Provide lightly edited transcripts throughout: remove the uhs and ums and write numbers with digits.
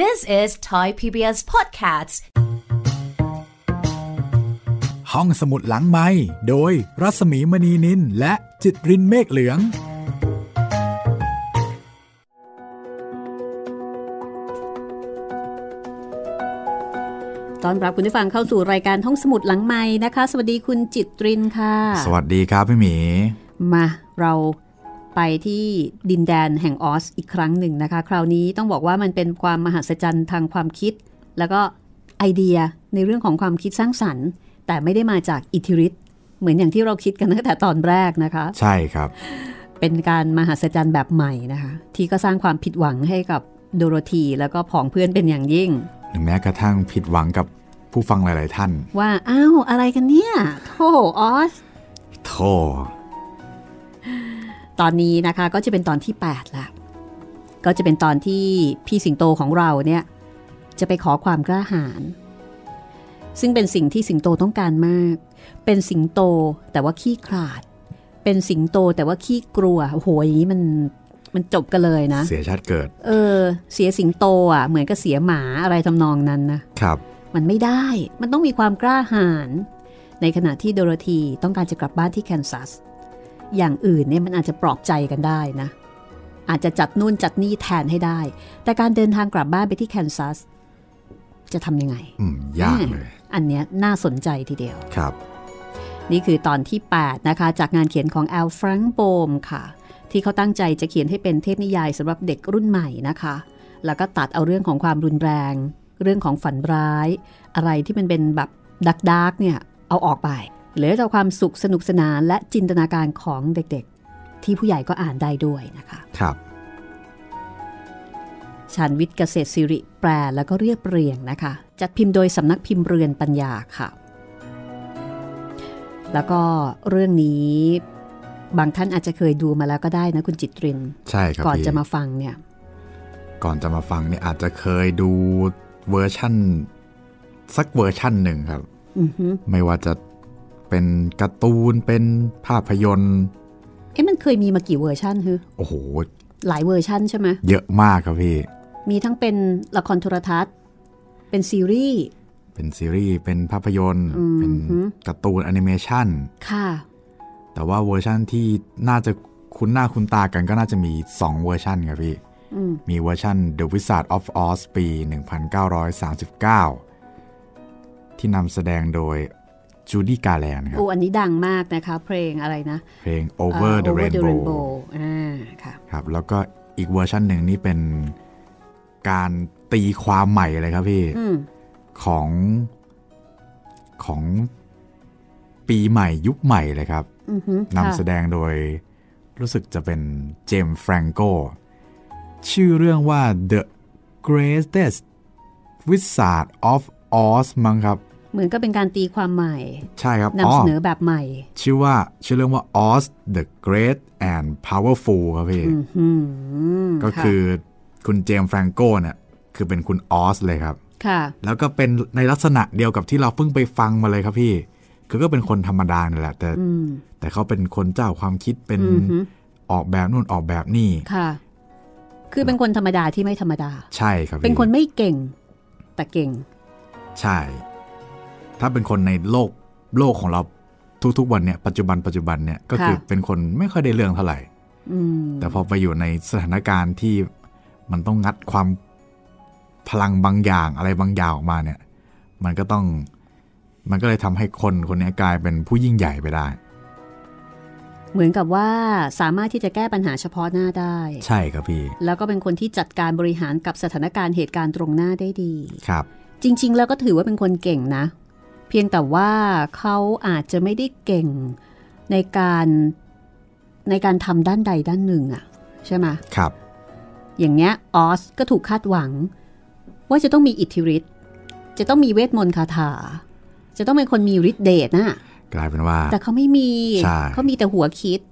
This is Thai PBS Podcast ห้องสมุดหลังไมค์โดยรัศมีมณีนินและจิตรินเมฆเหลืองตอนรับคุณผู้ฟังเข้าสู่รายการห้องสมุดหลังไมค์นะคะสวัสดีคุณจิตรินค่ะสวัสดีครับพี่หมีมาเราไปที่ดินแดนแห่งออสอีกครั้งหนึ่งนะคะคราวนี้ต้องบอกว่ามันเป็นความมหัศจรรย์ทางความคิดแล้วก็ไอเดียในเรื่องของความคิดสร้างสรรค์แต่ไม่ได้มาจากอิทธิฤทธิ์เหมือนอย่างที่เราคิดกันตั้งแต่ตอนแรกนะคะใช่ครับเป็นการมหัศจรรย์แบบใหม่นะคะที่ก็สร้างความผิดหวังให้กับโดโรธีแล้วก็ผองเพื่อนเป็นอย่างยิ่งหรือแม้กระทั่งผิดหวังกับผู้ฟังหลายๆท่านว่าอ้าวอะไรกันเนี่ยโธ่ออสโธ่ตอนนี้นะคะก็จะเป็นตอนที่8ละก็จะเป็นตอนที่พี่สิงโตของเราเนี่ยจะไปขอความกล้าหาญซึ่งเป็นสิ่งที่สิงโตต้องการมากเป็นสิงโตแต่ว่าขี้ขลาดเป็นสิงโตแต่ว่าขี้กลัวโอ้โหอย่างนี้มันจบกันเลยนะเสียชาติเกิดเสียสิงโตอ่ะเหมือนกับเสียหมาอะไรทำนองนั้นนะครับมันไม่ได้มันต้องมีความกล้าหาญในขณะที่โดโรธีต้องการจะกลับบ้านที่แคนซัสอย่างอื่นเนี่ยมันอาจจะปลอบใจกันได้นะอาจจะจัดนู่นจัดนี่แทนให้ได้แต่การเดินทางกลับบ้านไปที่แคนซัสจะทำยังไงยากเลยอันเนี้ยน่าสนใจทีเดียวครับนี่คือตอนที่8นะคะจากงานเขียนของแอลฟรังโบมค่ะที่เขาตั้งใจจะเขียนให้เป็นเทพนิยายสำหรับเด็กรุ่นใหม่นะคะแล้วก็ตัดเอาเรื่องของความรุนแรงเรื่องของฝันร้ายอะไรที่มันเป็นแบบดักๆเนี่ยเอาออกไปเหลือแต่ความสุขสนุกสนานและจินตนาการของเด็กๆที่ผู้ใหญ่ก็อ่านได้ด้วยนะคะครับชาญวิทย์เกษตรศิริแปลแล้วก็เรียบเรียงนะคะจัดพิมพ์โดยสำนักพิมพ์เรือนปัญญาค่ะแล้วก็เรื่องนี้บางท่านอาจจะเคยดูมาแล้วก็ได้นะคุณจิตรินใช่ครับก่อนจะมาฟังเนี่ยอาจจะเคยดูเวอร์ชั่นสักเวอร์ชั่นหนึ่งครับไม่ว่าจะเป็นการ์ตูนเป็นภาพยนตร์มันเคยมีมากี่เวอร์ชันฮึโอ้โหหลายเวอร์ชันใช่ไหมเยอะมากครับพี่มีทั้งเป็นละครโทรทัศน์เป็นซีรีส์เป็นภาพยนตร์เป็นการ์ตูนแอนิเมชันค่ะแต่ว่าเวอร์ชันที่น่าจะคุ้นหน้าคุ้นตากันก็น่าจะมี2เวอร์ชันครับพี่มีเวอร์ชัน The Wizard of Oz ปี1939ที่นำแสดงโดยจูดี้กาแลนครับอันนี้ดังมากนะคะเพลงอะไรนะเพลง Over the Rainbow ครับแล้วก็อีกเวอร์ชันหนึ่งนี่เป็นการตีความใหม่เลยครับพี่ของปีใหม่ยุคใหม่เลยครับนำแสดงโดยรู้สึกจะเป็นเจมส์แฟรงโกชื่อเรื่องว่า The Greatest Wizard of Oz มั้งครับเหมือนก็เป็นการตีความใหม่ใช่ครับนำเสนอแบบใหม่ชื่อเรื่องว่า Oz the Great and Powerful ครับพี่ก็คือคุณเจมส์แฟรงโกเนี่ยคือเป็นคุณออสเลยครับค่ะแล้วก็เป็นในลักษณะเดียวกับที่เราเพิ่งไปฟังมาเลยครับพี่คือก็เป็นคนธรรมดาเนี่ยแหละแต่เขาเป็นคนเจ้าความคิดเป็นออกแบบนู่นออกแบบนี่ค่ะคือเป็นคนธรรมดาที่ไม่ธรรมดาใช่ครับเป็นคนไม่เก่งแต่เก่งใช่ถ้าเป็นคนในโลกของเราทุกๆวันเนี่ยปัจจุบันเนี่ยก็คือเป็นคนไม่ค่อยได้เรื่องเท่าไหร่แต่พอไปอยู่ในสถานการณ์ที่มันต้องงัดความพลังบางอย่างอะไรบางอย่างออกมาเนี่ยมันก็เลยทำให้คนนี้กลายเป็นผู้ยิ่งใหญ่ไปได้เหมือนกับว่าสามารถที่จะแก้ปัญหาเฉพาะหน้าได้ใช่ครับพี่แล้วก็เป็นคนที่จัดการบริหารกับสถานการณ์เหตุการณ์ตรงหน้าได้ดีครับจริงๆแล้วก็ถือว่าเป็นคนเก่งนะเพียงแต่ว่าเขาอาจจะไม่ได้เก่งในการทำด้านใดด้านหนึ่งอะใช่ไหมครับอย่างเนี้ยออสก็ถูกคาดหวังว่าจะต้องมีอิทธิฤทธิ์จะต้องมีเวทมนต์คาถาจะต้องเป็นคนมีฤทธิ์เดชนะกลายเป็นว่าแต่เขาไม่มีเขามีแต่หัวคิด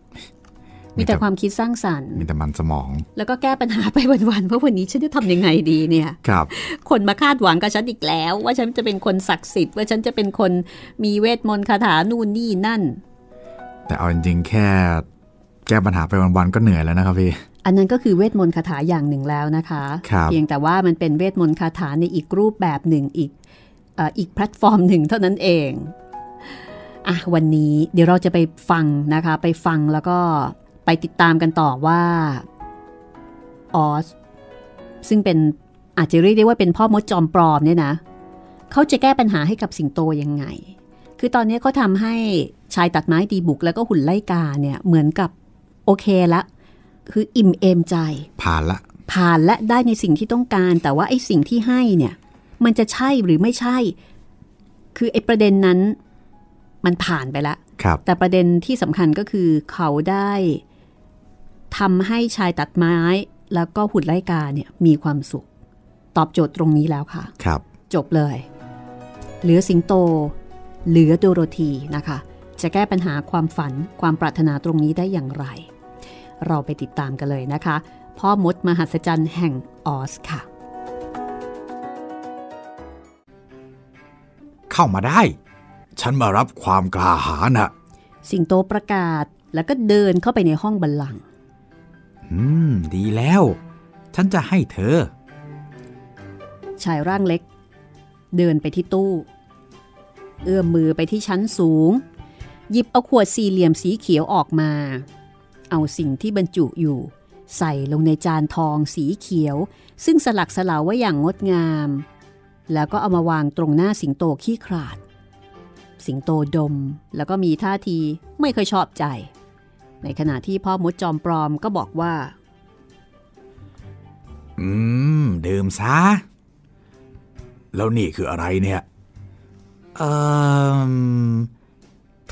มีแต่ความคิดสร้างสรรค์มีแต่มันสมองแล้วก็แก้ปัญหาไปวันๆเพราะวันนี้ฉันจะทำยังไงดีเนี่ยครับคนมาคาดหวังกับฉันอีกแล้วว่าฉันจะเป็นคนศักดิ์สิทธิ์ว่าฉันจะเป็นคนมีเวทมนต์คาถานู่นนี่นั่นแต่เอาจริงๆแค่แก้ปัญหาไปวันๆก็เหนื่อยแล้วนะครับพี่ อันนั้นก็คือเวทมนต์คาถาอย่างหนึ่งแล้วนะคะเพียงแต่ว่ามันเป็นเวทมนต์คาถาในอีกรูปแบบหนึ่งอีกแพลตฟอร์มหนึ่งเท่านั้นเองอ่ะวันนี้เดี๋ยวเราจะไปฟังนะคะไปฟังแล้วก็ไปติดตามกันต่อว่าออสซึ่งเป็นอาจจะเรียกได้ว่าเป็นพ่อมดจอมปลอมเนี่ยนะเขาจะแก้ปัญหาให้กับสิงโตยังไงคือตอนนี้เขาทำให้ชายตัดไม้ตีบุกแล้วก็หุ่นไล่กาเนี่ยเหมือนกับโอเคละคืออิ่มเอมใจผ่านละได้ในสิ่งที่ต้องการแต่ว่าไอ้สิ่งที่ให้เนี่ยมันจะใช่หรือไม่ใช่คือไอ้ประเด็นนั้นมันผ่านไปละแต่ประเด็นที่สำคัญก็คือเขาได้ทำให้ชายตัดไม้แล้วก็หุ่นไล่กาเนี่ยมีความสุขตอบโจทย์ตรงนี้แล้วค่ะครับจบเลยเหลือสิงโตเหลือโดโรธีนะคะจะแก้ปัญหาความฝันความปรารถนาตรงนี้ได้อย่างไรเราไปติดตามกันเลยนะคะพ่อมดมหัศจรรย์แห่งออสค่ะเข้ามาได้ฉันมารับความกล้าหาญนะสิงโตประกาศแล้วก็เดินเข้าไปในห้องบัลลังก์ดีแล้วฉันจะให้เธอชายร่างเล็กเดินไปที่ตู้เอื้อมมือไปที่ชั้นสูงหยิบเอาขวดสี่เหลี่ยมสีเขียวออกมาเอาสิ่งที่บรรจุอยู่ใส่ลงในจานทองสีเขียวซึ่งสลักสลาวไว้อย่างงดงามแล้วก็เอามาวางตรงหน้าสิงโตขี้ขลาดสิงโตดมแล้วก็มีท่าทีไม่เคยชอบใจในขณะที่พ่อมดจอมปลอมก็บอกว่าดื่มซะแล้วนี่คืออะไรเนี่ย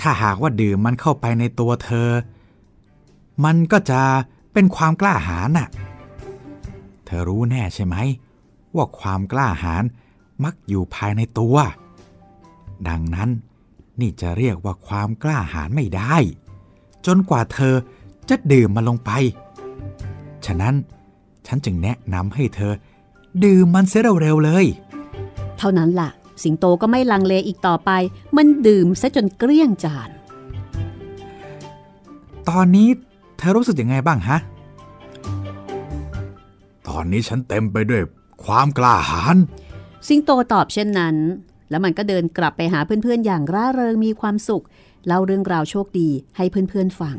ถ้าหากว่าดื่มมันเข้าไปในตัวเธอมันก็จะเป็นความกล้าหาญน่ะเธอรู้แน่ใช่ไหมว่าความกล้าหาญมักอยู่ภายในตัวดังนั้นนี่จะเรียกว่าความกล้าหาญไม่ได้จนกว่าเธอจะดื่มมันลงไปฉะนั้นฉันจึงแนะนำให้เธอดื่มมันเสียเร็วๆเลยเท่านั้นล่ะสิงโตก็ไม่ลังเลอีกต่อไปมันดื่มซะจนเกลี้ยงจานตอนนี้เธอรู้สึกยังไงบ้างฮะตอนนี้ฉันเต็มไปด้วยความกล้าหาญสิงโตตอบเช่นนั้นแล้วมันก็เดินกลับไปหาเพื่อนๆอย่างร่าเริงมีความสุขเล่าเรื่องราวโชคดีให้เพื่อนๆฟัง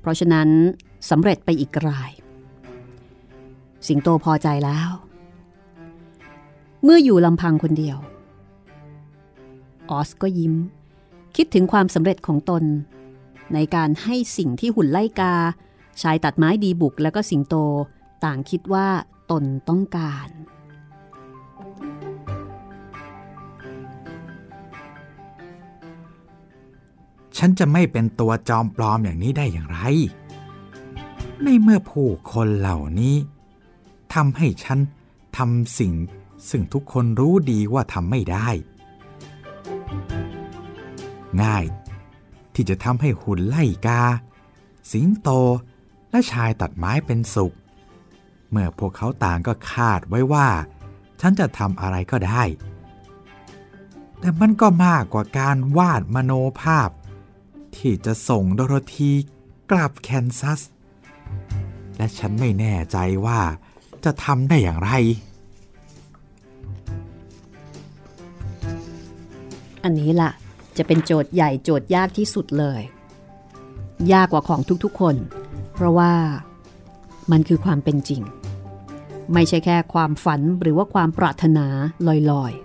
เพราะฉะนั้นสำเร็จไปอีกรายสิงโตพอใจแล้วเมื่ออยู่ลำพังคนเดียวออสก็ยิ้มคิดถึงความสำเร็จของตนในการให้สิ่งที่หุ่นไล่กาชายตัดไม้ดีบุกแล้วก็สิงโตต่างคิดว่าตนต้องการฉันจะไม่เป็นตัวจอมปลอมอย่างนี้ได้อย่างไรในเมื่อผู้คนเหล่านี้ทำให้ฉันทำสิ่งซึ่งทุกคนรู้ดีว่าทำไม่ได้ง่ายที่จะทำให้หุ่นไล่กาสิงโตและชายตัดไม้เป็นสุขเมื่อพวกเขาต่างก็คาดไว้ว่าฉันจะทำอะไรก็ได้แต่มันก็มากกว่าการวาดมโนภาพที่จะส่งโดโรธีกลับแคนซัสและฉันไม่แน่ใจว่าจะทำได้อย่างไรอันนี้ล่ะจะเป็นโจทย์ใหญ่โจทย์ยากที่สุดเลยยากกว่าของทุกๆคนเพราะว่ามันคือความเป็นจริงไม่ใช่แค่ความฝันหรือว่าความปรารถนาลอยๆ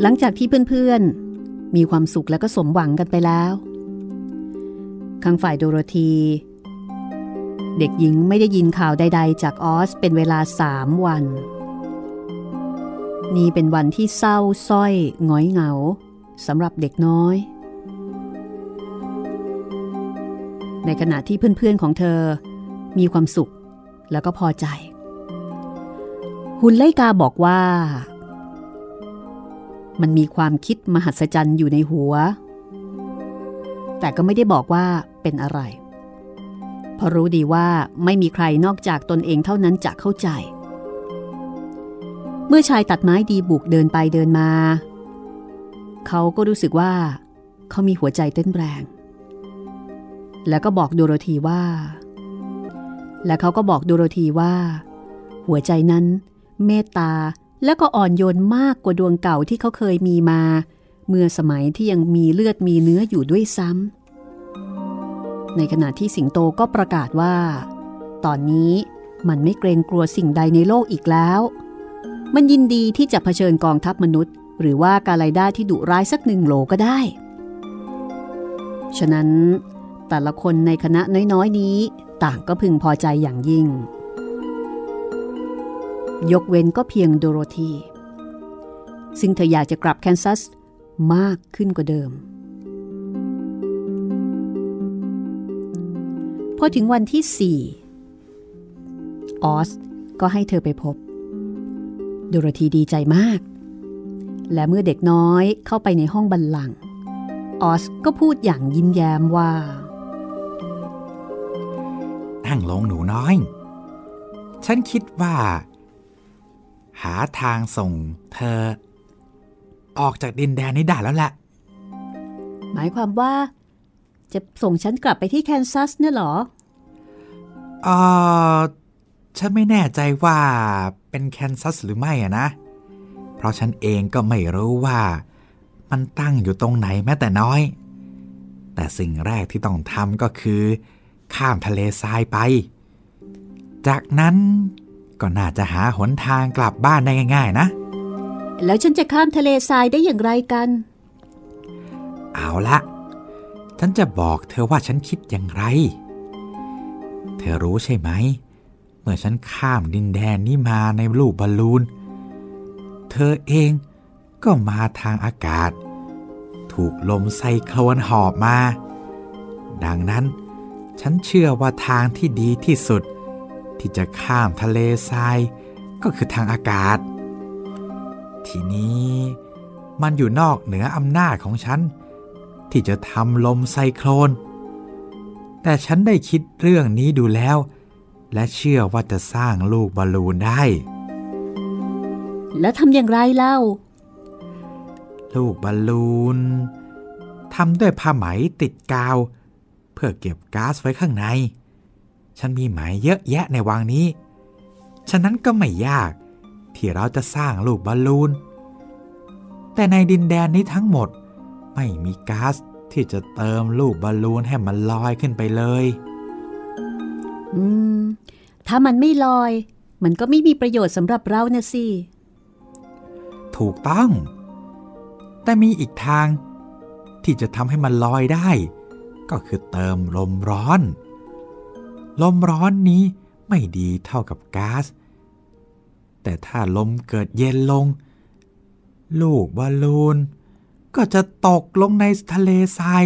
หลังจากที่เพื่อนๆมีความสุขและก็สมหวังกันไปแล้วข้างฝ่ายโดโรธีเด็กหญิงไม่ได้ยินข่าวใดๆจากออสเป็นเวลา3 วันนี่เป็นวันที่เศร้าส้อยง้อยเหงาสำหรับเด็กน้อยในขณะที่เพื่อนๆของเธอมีความสุขแล้วก็พอใจหุ่นไล่กาบอกว่ามันมีความคิดมหัศจรรย์อยู่ในหัวแต่ก็ไม่ได้บอกว่าเป็นอะไรเพราะรู้ดีว่าไม่มีใครนอกจากตนเองเท่านั้นจะเข้าใจเมื่อชายตัดไม้ดีบุกเดินไปเดินมา เขาก็รู้สึกว่าเขามีหัวใจเต้นแรงแล้วก็บอกโดโรธีว่าหัวใจนั้นเมตตาและก็อ่อนโยนมากกว่าดวงเก่าที่เขาเคยมีมาเมื่อสมัยที่ยังมีเลือดมีเนื้ออยู่ด้วยซ้ำในขณะที่สิงโตก็ประกาศว่าตอนนี้มันไม่เกรงกลัวสิ่งใดในโลกอีกแล้วมันยินดีที่จะเผชิญกองทัพมนุษย์หรือว่ากาไลด้าที่ดุร้ายสักหนึ่งโหลก็ได้ฉะนั้นแต่ละคนในคณะน้อยๆนี้ต่างก็พึงพอใจอย่างยิ่งยกเว้นก็เพียงโดโรธีซึ่งเธออยากจะกลับแคนซัสมากขึ้นกว่าเดิมพอถึงวันที่4ออสก็ให้เธอไปพบโดโรธีดีใจมากและเมื่อเด็กน้อยเข้าไปในห้องบัลลังก์ออสก็พูดอย่างยิ้มแย้มว่านั่งลงหนูน้อยฉันคิดว่าหาทางส่งเธอออกจากดินแดนนี้ได้แล้วแหละหมายความว่าจะส่งฉันกลับไปที่แคนซัสเนี่ยหรอฉันไม่แน่ใจว่าเป็นแคนซัสหรือไม่อะนะเพราะฉันเองก็ไม่รู้ว่ามันตั้งอยู่ตรงไหนแม้แต่น้อยแต่สิ่งแรกที่ต้องทำก็คือข้ามทะเลทรายไปจากนั้นก็น่าจะหาหนทางกลับบ้านได้ง่ายๆนะแล้วฉันจะข้ามทะเลทรายได้อย่างไรกันเอาละฉันจะบอกเธอว่าฉันคิดอย่างไรเธอรู้ใช่ไหมเมื่อฉันข้ามดินแดนนี้มาในลูกบอลลูนเธอเองก็มาทางอากาศถูกลมไซโคลนหอบมาดังนั้นฉันเชื่อว่าทางที่ดีที่สุดที่จะข้ามทะเลทรายก็คือทางอากาศทีนี้มันอยู่นอกเหนืออำนาจของฉันที่จะทำลมไซโคลนแต่ฉันได้คิดเรื่องนี้ดูแล้วและเชื่อว่าจะสร้างลูกบอลลูนได้แล้วทำอย่างไรเล่าลูกบอลลูนทำด้วยผ้าไหมติดกาวเพื่อเก็บก๊าซไว้ข้างในฉันมีไหมเยอะแยะในวังนี้ฉะนั้นก็ไม่ยากที่เราจะสร้างลูกบอลลูนแต่ในดินแดนนี้ทั้งหมดไม่มีก๊าซที่จะเติมลูกบอลลูนให้มันลอยขึ้นไปเลยถ้ามันไม่ลอยมันก็ไม่มีประโยชน์สำหรับเราเนี่ยสิถูกต้องแต่มีอีกทางที่จะทำให้มันลอยได้ก็คือเติมลมร้อนลมร้อนนี้ไม่ดีเท่ากับก๊าซแต่ถ้าลมเกิดเย็นลงลูกบอลลูนก็จะตกลงในทะเลทราย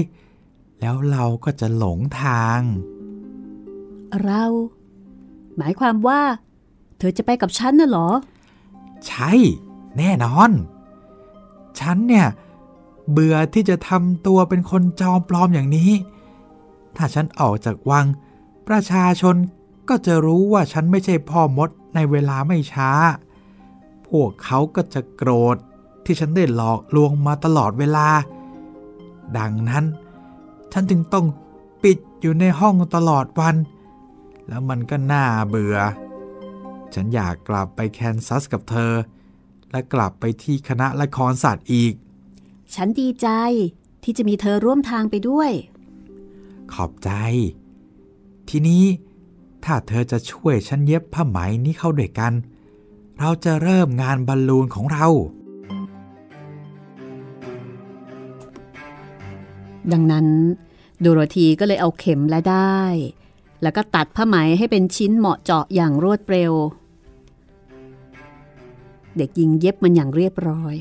แล้วเราก็จะหลงทางเราหมายความว่าเธอจะไปกับฉันน่ะเหรอใช่แน่นอนฉันเนี่ยเบื่อที่จะทำตัวเป็นคนจอมปลอมอย่างนี้ถ้าฉันออกจากวังประชาชนก็จะรู้ว่าฉันไม่ใช่พ่อมดในเวลาไม่ช้าพวกเขาก็จะโกรธที่ฉันได้หลอกลวงมาตลอดเวลาดังนั้นฉันจึงต้องปิดอยู่ในห้องตลอดวันแล้วมันก็น่าเบื่อฉันอยากกลับไปแคนซัสกับเธอและกลับไปที่คณะละครศาสตร์อีกฉันดีใจที่จะมีเธอร่วมทางไปด้วยขอบใจทีนี้ถ้าเธอจะช่วยฉันเย็บผ้าไหมนี้เข้าด้วยกันเราจะเริ่มงานบอลลูนของเราดังนั้นโดโรธีก็เลยเอาเข็มและด้ายแล้วก็ตัดผ้าไหมให้เป็นชิ้นเหมาะเจาะอย่างรวดเร็วเด็กหญิงเย็บมันอย่างเรียบร้อย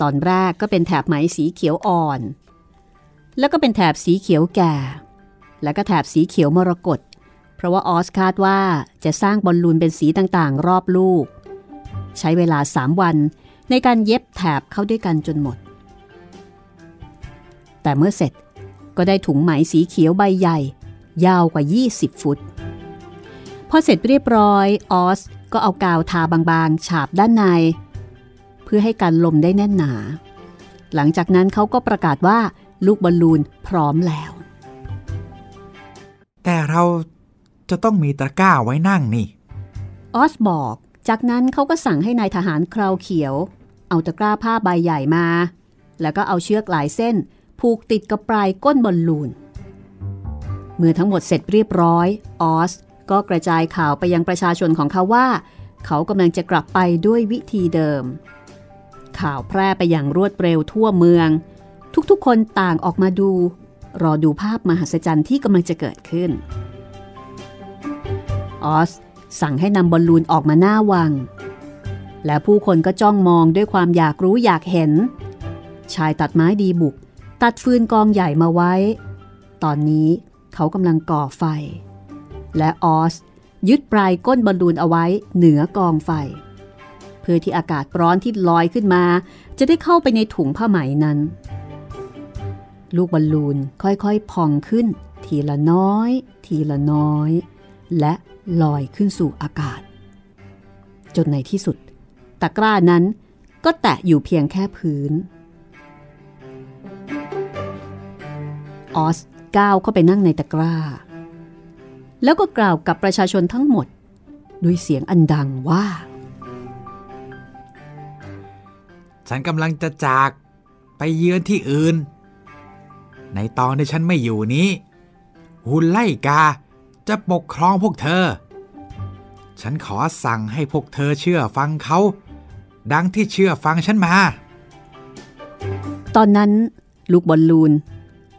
ตอนแรกก็เป็นแถบไหมสีเขียวอ่อนแล้วก็เป็นแถบสีเขียวแก่แล้วก็แถบสีเขียวมรกตเพราะว่าออสคาดว่าจะสร้างบอลลูนเป็นสีต่างๆรอบลูกใช้เวลา3วันในการเย็บแถบเข้าด้วยกันจนหมดแต่เมื่อเสร็จก็ได้ถุงไหมสีเขียวใบใหญ่ยาวกว่า20ฟุตพอเสร็จเรียบร้อยออสก็เอากาวทาบางๆฉาบด้านในเพื่อให้กันลมได้แน่นหนา หลังจากนั้นเขาก็ประกาศว่าลูกบอลลูนพร้อมแล้วแต่เราจะต้องมีตะกร้าไว้นั่งนี่ออสบอกจากนั้นเขาก็สั่งให้นายทหารคราวเขียวเอาตะกร้าผ้าใบใหญ่มาแล้วก็เอาเชือกหลายเส้นผูกติดกับปลายก้นบอลลูนเมื่อทั้งหมดเสร็จเรียบร้อยออสก็กระจายข่าวไปยังประชาชนของเขาว่าเขากำลังจะกลับไปด้วยวิธีเดิมข่าวแพร่ไปอย่างรวดเร็วทั่วเมืองทุกๆคนต่างออกมาดูรอดูภาพมหัศจรรย์ที่กำลังจะเกิดขึ้นออสสั่งให้นำบอลลูนออกมาหน้าวังและผู้คนก็จ้องมองด้วยความอยากรู้อยากเห็นชายตัดไม้ดีบุกตัดฟืนกองใหญ่มาไว้ตอนนี้เขากำลังก่อไฟและออสยึดปลายก้นบอลลูนเอาไว้เหนือกองไฟเพื่อที่อากาศร้อนที่ลอยขึ้นมาจะได้เข้าไปในถุงผ้าไหมนั้นลูกบอลลูนค่อยๆพองขึ้นทีละน้อยทีละน้อยและลอยขึ้นสู่อากาศจนในที่สุดตะกร้านั้นก็แตะอยู่เพียงแค่พื้นออสก้าวเข้าไปนั่งในตะกร้าแล้วก็กล่าวกับประชาชนทั้งหมดด้วยเสียงอันดังว่าฉันกำลังจะจากไปเยือนที่อื่นในตอนที่ฉันไม่อยู่นี้หุ่นไล่กาจะปกครองพวกเธอฉันขอสั่งให้พวกเธอเชื่อฟังเขาดังที่เชื่อฟังฉันมาตอนนั้นลูกบอลลูน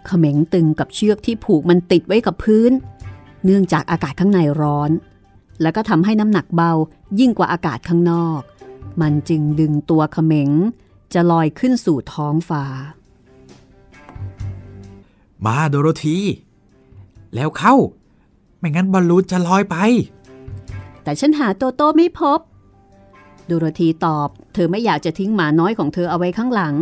เขม็งตึงกับเชือกที่ผูกมันติดไว้กับพื้นเนื่องจากอากาศข้างในร้อนแล้วก็ทำให้น้ำหนักเบายิ่งกว่าอากาศข้างนอกมันจึงดึงตัวเขม็งจะลอยขึ้นสู่ท้องฟ้ามาโดโรธีแล้วเข้าไม่งั้นบอลลูนจะลอยไปแต่ฉันหาโตโต้ไม่พบโดโรธีตอบเธอไม่อยากจะทิ้งหมาน้อยของเธอเอาไว้ข้างหลัง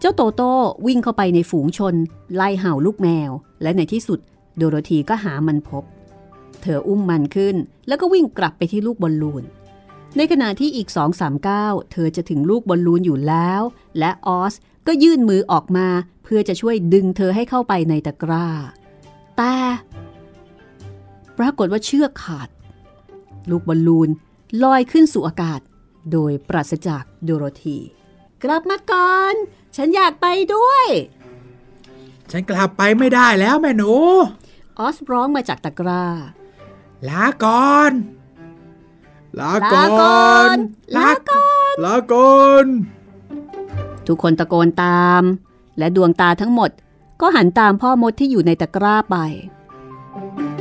เจ้าโตโต้วิ่งเข้าไปในฝูงชนไล่เห่าลูกแมวและในที่สุดโดโรธีก็หามันพบเธออุ้มมันขึ้นแล้วก็วิ่งกลับไปที่ลูกบอลลูนในขณะที่อีก 2-3 ก้าวเธอจะถึงลูกบอลลูนอยู่แล้วและออสก็ยื่นมือออกมาเพื่อจะช่วยดึงเธอให้เข้าไปในตะกร้าแต่ปรากฏว่าเชือกขาดลูกบอลลูนลอยขึ้นสู่อากาศโดยปราศจากโดโรธีกลับมาก่อนฉันอยากไปด้วยฉันกลับไปไม่ได้แล้วแม่หนูออสร้องมาจากตะกร้าลาก่อนลาก่อนลาก่อนลาก่อนทุกคนตะโกนตามและดวงตาทั้งหมดก็หันตามพ่อมดที่อยู่ในตะกร้าไป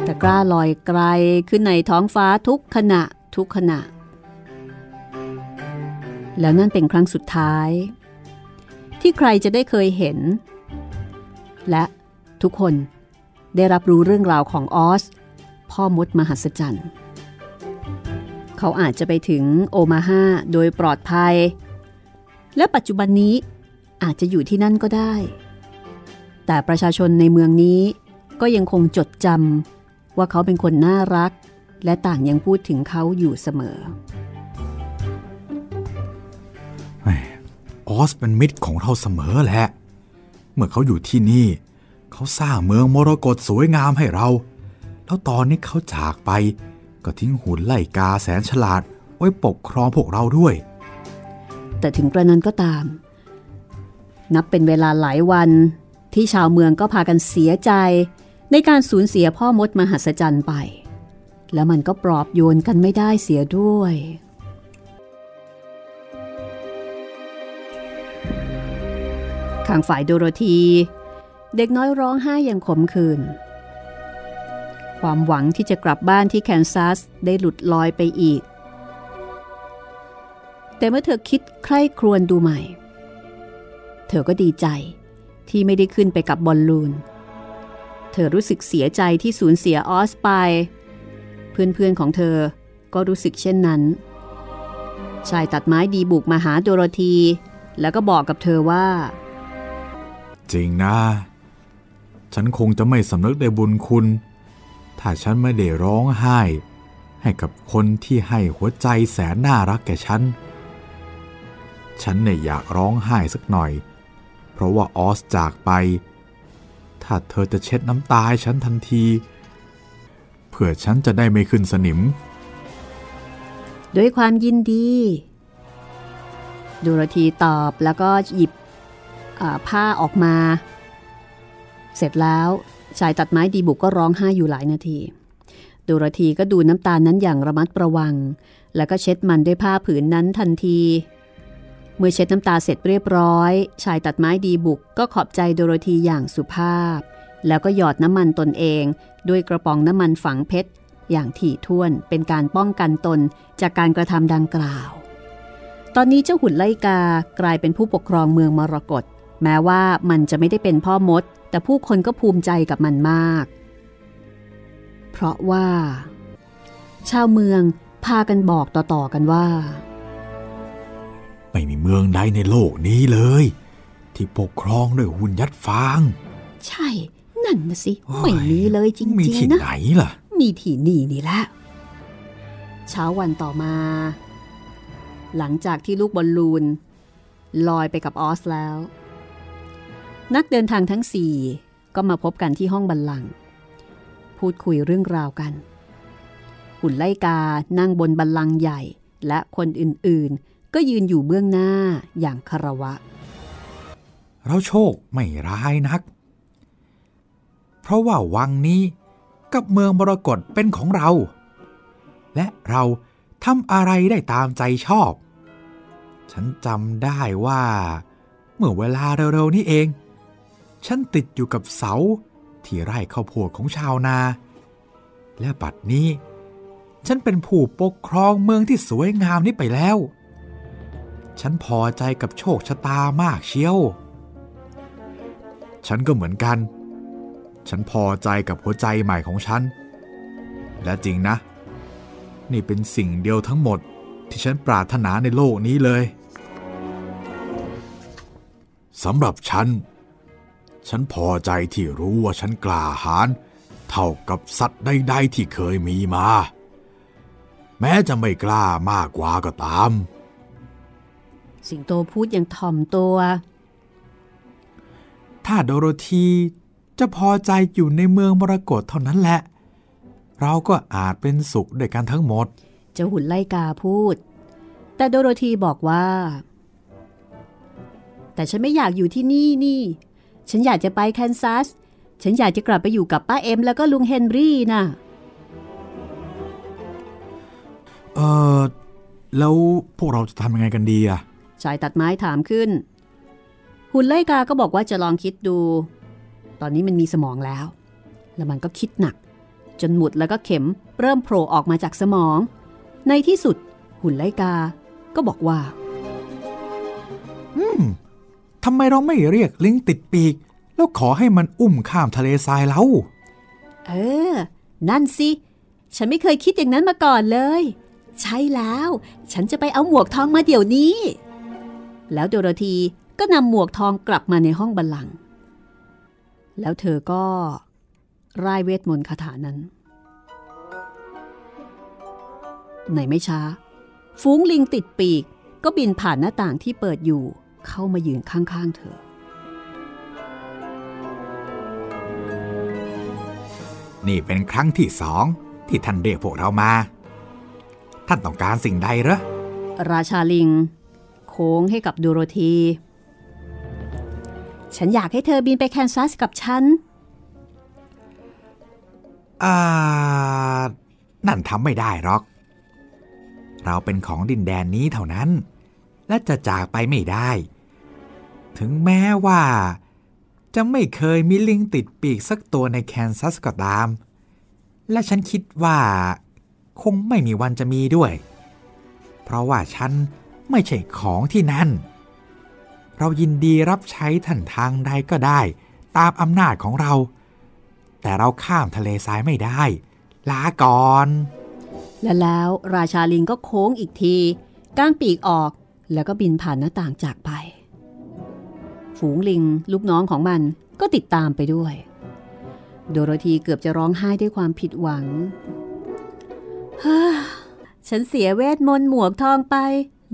ตะกร้าลอยไกลขึ้นในท้องฟ้าทุกขณะทุกขณะแล้วนั่นเป็นครั้งสุดท้ายที่ใครจะได้เคยเห็นและทุกคนได้รับรู้เรื่องราวของออสพ่อมดมหัศจรรย์เขาอาจจะไปถึงโอมาฮาโดยปลอดภัยและปัจจุบันนี้อาจจะอยู่ที่นั่นก็ได้แต่ประชาชนในเมืองนี้ก็ยังคงจดจำว่าเขาเป็นคนน่ารักและต่างยังพูดถึงเขาอยู่เสมอออสเป็นมิตรของเราเสมอแหละเมื่อเขาอยู่ที่นี่เขาสร้างเมืองมรกตสวยงามให้เราแล้วตอนนี้เขาจากไปก็ทิ้งหุ่นไล่กาแสนฉลาดไว้ปกครองพวกเราด้วยแต่ถึงกระนั้นก็ตามนับเป็นเวลาหลายวันที่ชาวเมืองก็พากันเสียใจในการสูญเสียพ่อมดมหัศจรรย์ไปแล้วมันก็ปลอบโยนกันไม่ได้เสียด้วยข้างฝ่ายโดโรธีเด็กน้อยร้องไห้อย่างขมขื่นความหวังที่จะกลับบ้านที่แคนซัสได้หลุดลอยไปอีกแต่เมื่อเธอคิดใคร่ครวญดูใหม่เธอก็ดีใจที่ไม่ได้ขึ้นไปกับบอลลูนเธอรู้สึกเสียใจที่สูญเสียออสไปเพื่อนๆของเธอก็รู้สึกเช่นนั้นชายตัดไม้ดีบุกมาหาโดโรธีแล้วก็บอกกับเธอว่าจริงนะฉันคงจะไม่สำนึกในบุญคุณถ้าฉันไม่ได้ร้องไห้ให้กับคนที่ให้หัวใจแสนน่ารักแก่ฉันเนี่ยอยากร้องไห้สักหน่อย เพราะว่าออสจากไปถ้าเธอจะเช็ดน้ำตาให้ฉันทันทีเผื่อฉันจะได้ไม่ขึ้นสนิมด้วยความยินดีดูโรธีตอบแล้วก็หยิบผ้าออกมาเสร็จแล้วชายตัดไม้ดีบุกก็ร้องไห้อยู่หลายนาทีดูโรธีก็ดูน้ำตานั้นอย่างระมัดระวังแล้วก็เช็ดมันด้วยผ้าผืนนั้นทันทีเมื่อเช็ดน้ำตาเสร็จเรียบร้อยชายตัดไม้ดีบุกก็ขอบใจดูโรธีอย่างสุภาพแล้วก็หยอดน้ำมันตนเองด้วยกระป๋องน้ำมันฝังเพชรอย่างถี่ถ้วนเป็นการป้องกันตนจากการกระทำดังกล่าวตอนนี้เจ้าหุ่นไลกากลายเป็นผู้ปกครองเมืองมรกตแม้ว่ามันจะไม่ได้เป็นพ่อมดแต่ผู้คนก็ภูมิใจกับมันมากเพราะว่าชาวเมืองพากันบอกต่อๆกันว่าไม่มีเมืองใดในโลกนี้เลยที่ปกครองด้วยหุ่นยัดฟางใช่นั่นนะสิไม่มีเลยจริงๆนะมีที่ไหนล่ะมีที่นี่นี่แหละเช้าวันต่อมาหลังจากที่ลูกบอลลูนลอยไปกับออสแล้วนักเดินทางทั้งสี่ก็มาพบกันที่ห้องบัลลังก์พูดคุยเรื่องราวกันหุ่นไลกานั่งบนบัลลังก์ใหญ่และคนอื่นๆก็ยืนอยู่เบื้องหน้าอย่างคารวะเราโชคไม่ร้ายนักเพราะว่าวังนี้กับเมืองมรกตเป็นของเราและเราทำอะไรได้ตามใจชอบฉันจำได้ว่าเมื่อเวลาเร็วๆนี้เองฉันติดอยู่กับเสาที่ไร่ข้าวโพดของชาวนาและบัดนี้ฉันเป็นผู้ปกครองเมืองที่สวยงามนี้ไปแล้วฉันพอใจกับโชคชะตามากเชียวฉันก็เหมือนกันฉันพอใจกับหัวใจใหม่ของฉันและจริงนะนี่เป็นสิ่งเดียวทั้งหมดที่ฉันปรารถนาในโลกนี้เลยสำหรับฉันพอใจที่รู้ว่าฉันกล้าหาญเท่ากับสัตว์ใดๆที่เคยมีมาแม้จะไม่กล้ามากกว่าก็ตามสิงโตพูดอย่างถ่อมตัวถ้าโดโรธีจะพอใจอยู่ในเมืองมรกตเท่านั้นแหละเราก็อาจเป็นสุขด้วยกันทั้งหมดเจ้าหุ่นไลกาพูดแต่โดโรธีบอกว่าแต่ฉันไม่อยากอยู่ที่นี่ฉันอยากจะไปแคนซัสฉันอยากจะกลับไปอยู่กับป้าเอ็มแล้วก็ลุงเฮนรี่นะแล้วพวกเราจะทำยังไงกันดีอะชายตัดไม้ถามขึ้นหุ่นไลกาก็บอกว่าจะลองคิดดูตอนนี้มันมีสมองแล้วแล้วมันก็คิดหนักจนหมุดแล้วก็เข็มเริ่มโผล่ออกมาจากสมองในที่สุดหุ่นไลกาก็บอกว่าทำไมเราไม่เรียกลิงติดปีกแล้วขอให้มันอุ้มข้ามทะเลทรายเรานั่นสิฉันไม่เคยคิดอย่างนั้นมาก่อนเลยใช่แล้วฉันจะไปเอาหมวกทองมาเดี๋ยวนี้แล้วโดโรธีก็นำหมวกทองกลับมาในห้องบัลลังก์แล้วเธอก็ร่ายเวทมนต์คาถานั้นในไม่ช้าฝูงลิงติดปีกก็บินผ่านหน้าต่างที่เปิดอยู่เข้ามายืนข้างๆเธอนี่เป็นครั้งที่สองที่ท่านเรียกพวกเรามาท่านต้องการสิ่งใดเหรอราชาลิงโค้งให้กับดูโรธีฉันอยากให้เธอบินไปแคนซัสกับฉันนั่นทำไม่ได้หรอกเราเป็นของดินแดนนี้เท่านั้นและจะจากไปไม่ได้ถึงแม้ว่าจะไม่เคยมีลิงติดปีกสักตัวในแคนซัสก็ตามและฉันคิดว่าคงไม่มีวันจะมีด้วยเพราะว่าฉันไม่ใช่ของที่นั่นเรายินดีรับใช้ท่านทางใดก็ได้ตามอำนาจของเราแต่เราข้ามทะเลทรายไม่ได้ลาก่อนและแล้วราชาลิงก็โค้งอีกทีก้างปีกออกแล้วก็บินผ่านหน้าต่างจากไปฝูงลิงลูกน้องของมันก็ติดตามไปด้วยโดโรธีเกือบจะร้องไห้ด้วยความผิดหวังฉันเสียเวทมนต์หมวกทองไป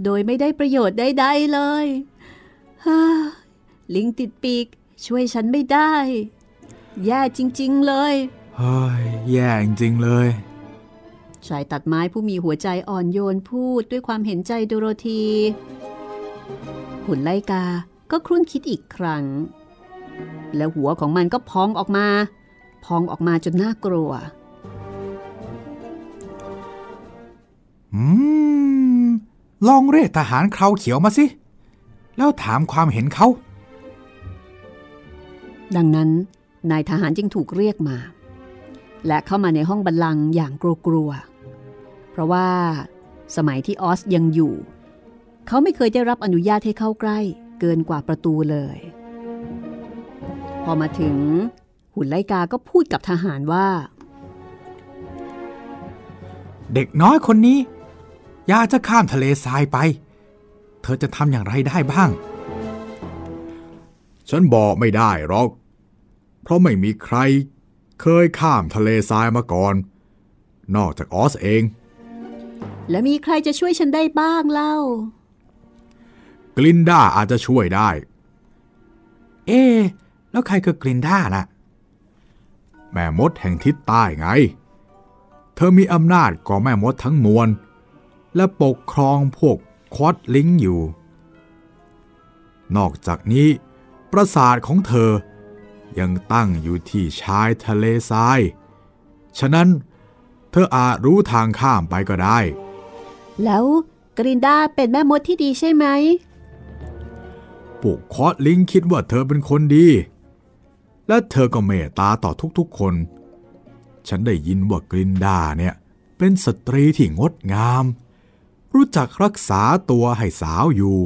โดยไม่ได้ประโยชน์ใดๆเลย ลิงติดปีกช่วยฉันไม่ได้แย่จริงๆเลยเฮ้ยแย่จริงๆเลยชายตัดไม้ผู้มีหัวใจอ่อนโยนพูดด้วยความเห็นใจโดโรธีหุ่นไลกาก็ครุ่นคิดอีกครั้งแล้วหัวของมันก็พองออกมาจนน่ากลัวลองเรียกทหารเคราเขียวมาสิแล้วถามความเห็นเขาดังนั้นนายทหารจึงถูกเรียกมาและเข้ามาในห้องบัลลังก์อย่างกลัวๆเพราะว่าสมัยที่ออสยังอยู่เขาไม่เคยได้รับอนุญาตให้เข้าใกล้เกินกว่าประตูเลยพอมาถึงหุ่นไลกาก็พูดกับทหารว่าเด็กน้อยคนนี้อยากจะข้ามทะเลทรายไปเธอจะทำอย่างไรได้บ้างฉันบอกไม่ได้หรอกเพราะไม่มีใครเคยข้ามทะเลทรายมาก่อนนอกจากออสเองและมีใครจะช่วยฉันได้บ้างเล่ากลินด้าอาจจะช่วยได้เอ๊ะแล้วใครคือกลินด้าล่ะแม่มดแห่งทิศใต้ไงเธอมีอำนาจก่อแม่มดทั้งมวลและปกครองพวกคอดลิงอยู่นอกจากนี้ปราสาทของเธอยังตั้งอยู่ที่ชายทะเลทรายฉะนั้นเธออาจรู้ทางข้ามไปก็ได้แล้วกลินด้าเป็นแม่มดที่ดีใช่ไหมพวกคอดลิงคิดว่าเธอเป็นคนดีและเธอก็เมตตาต่อทุกๆคนฉันได้ยินว่ากลินด้าเนี่ยเป็นสตรีที่งดงามรู้จักรักษาตัวให้สาวอยู่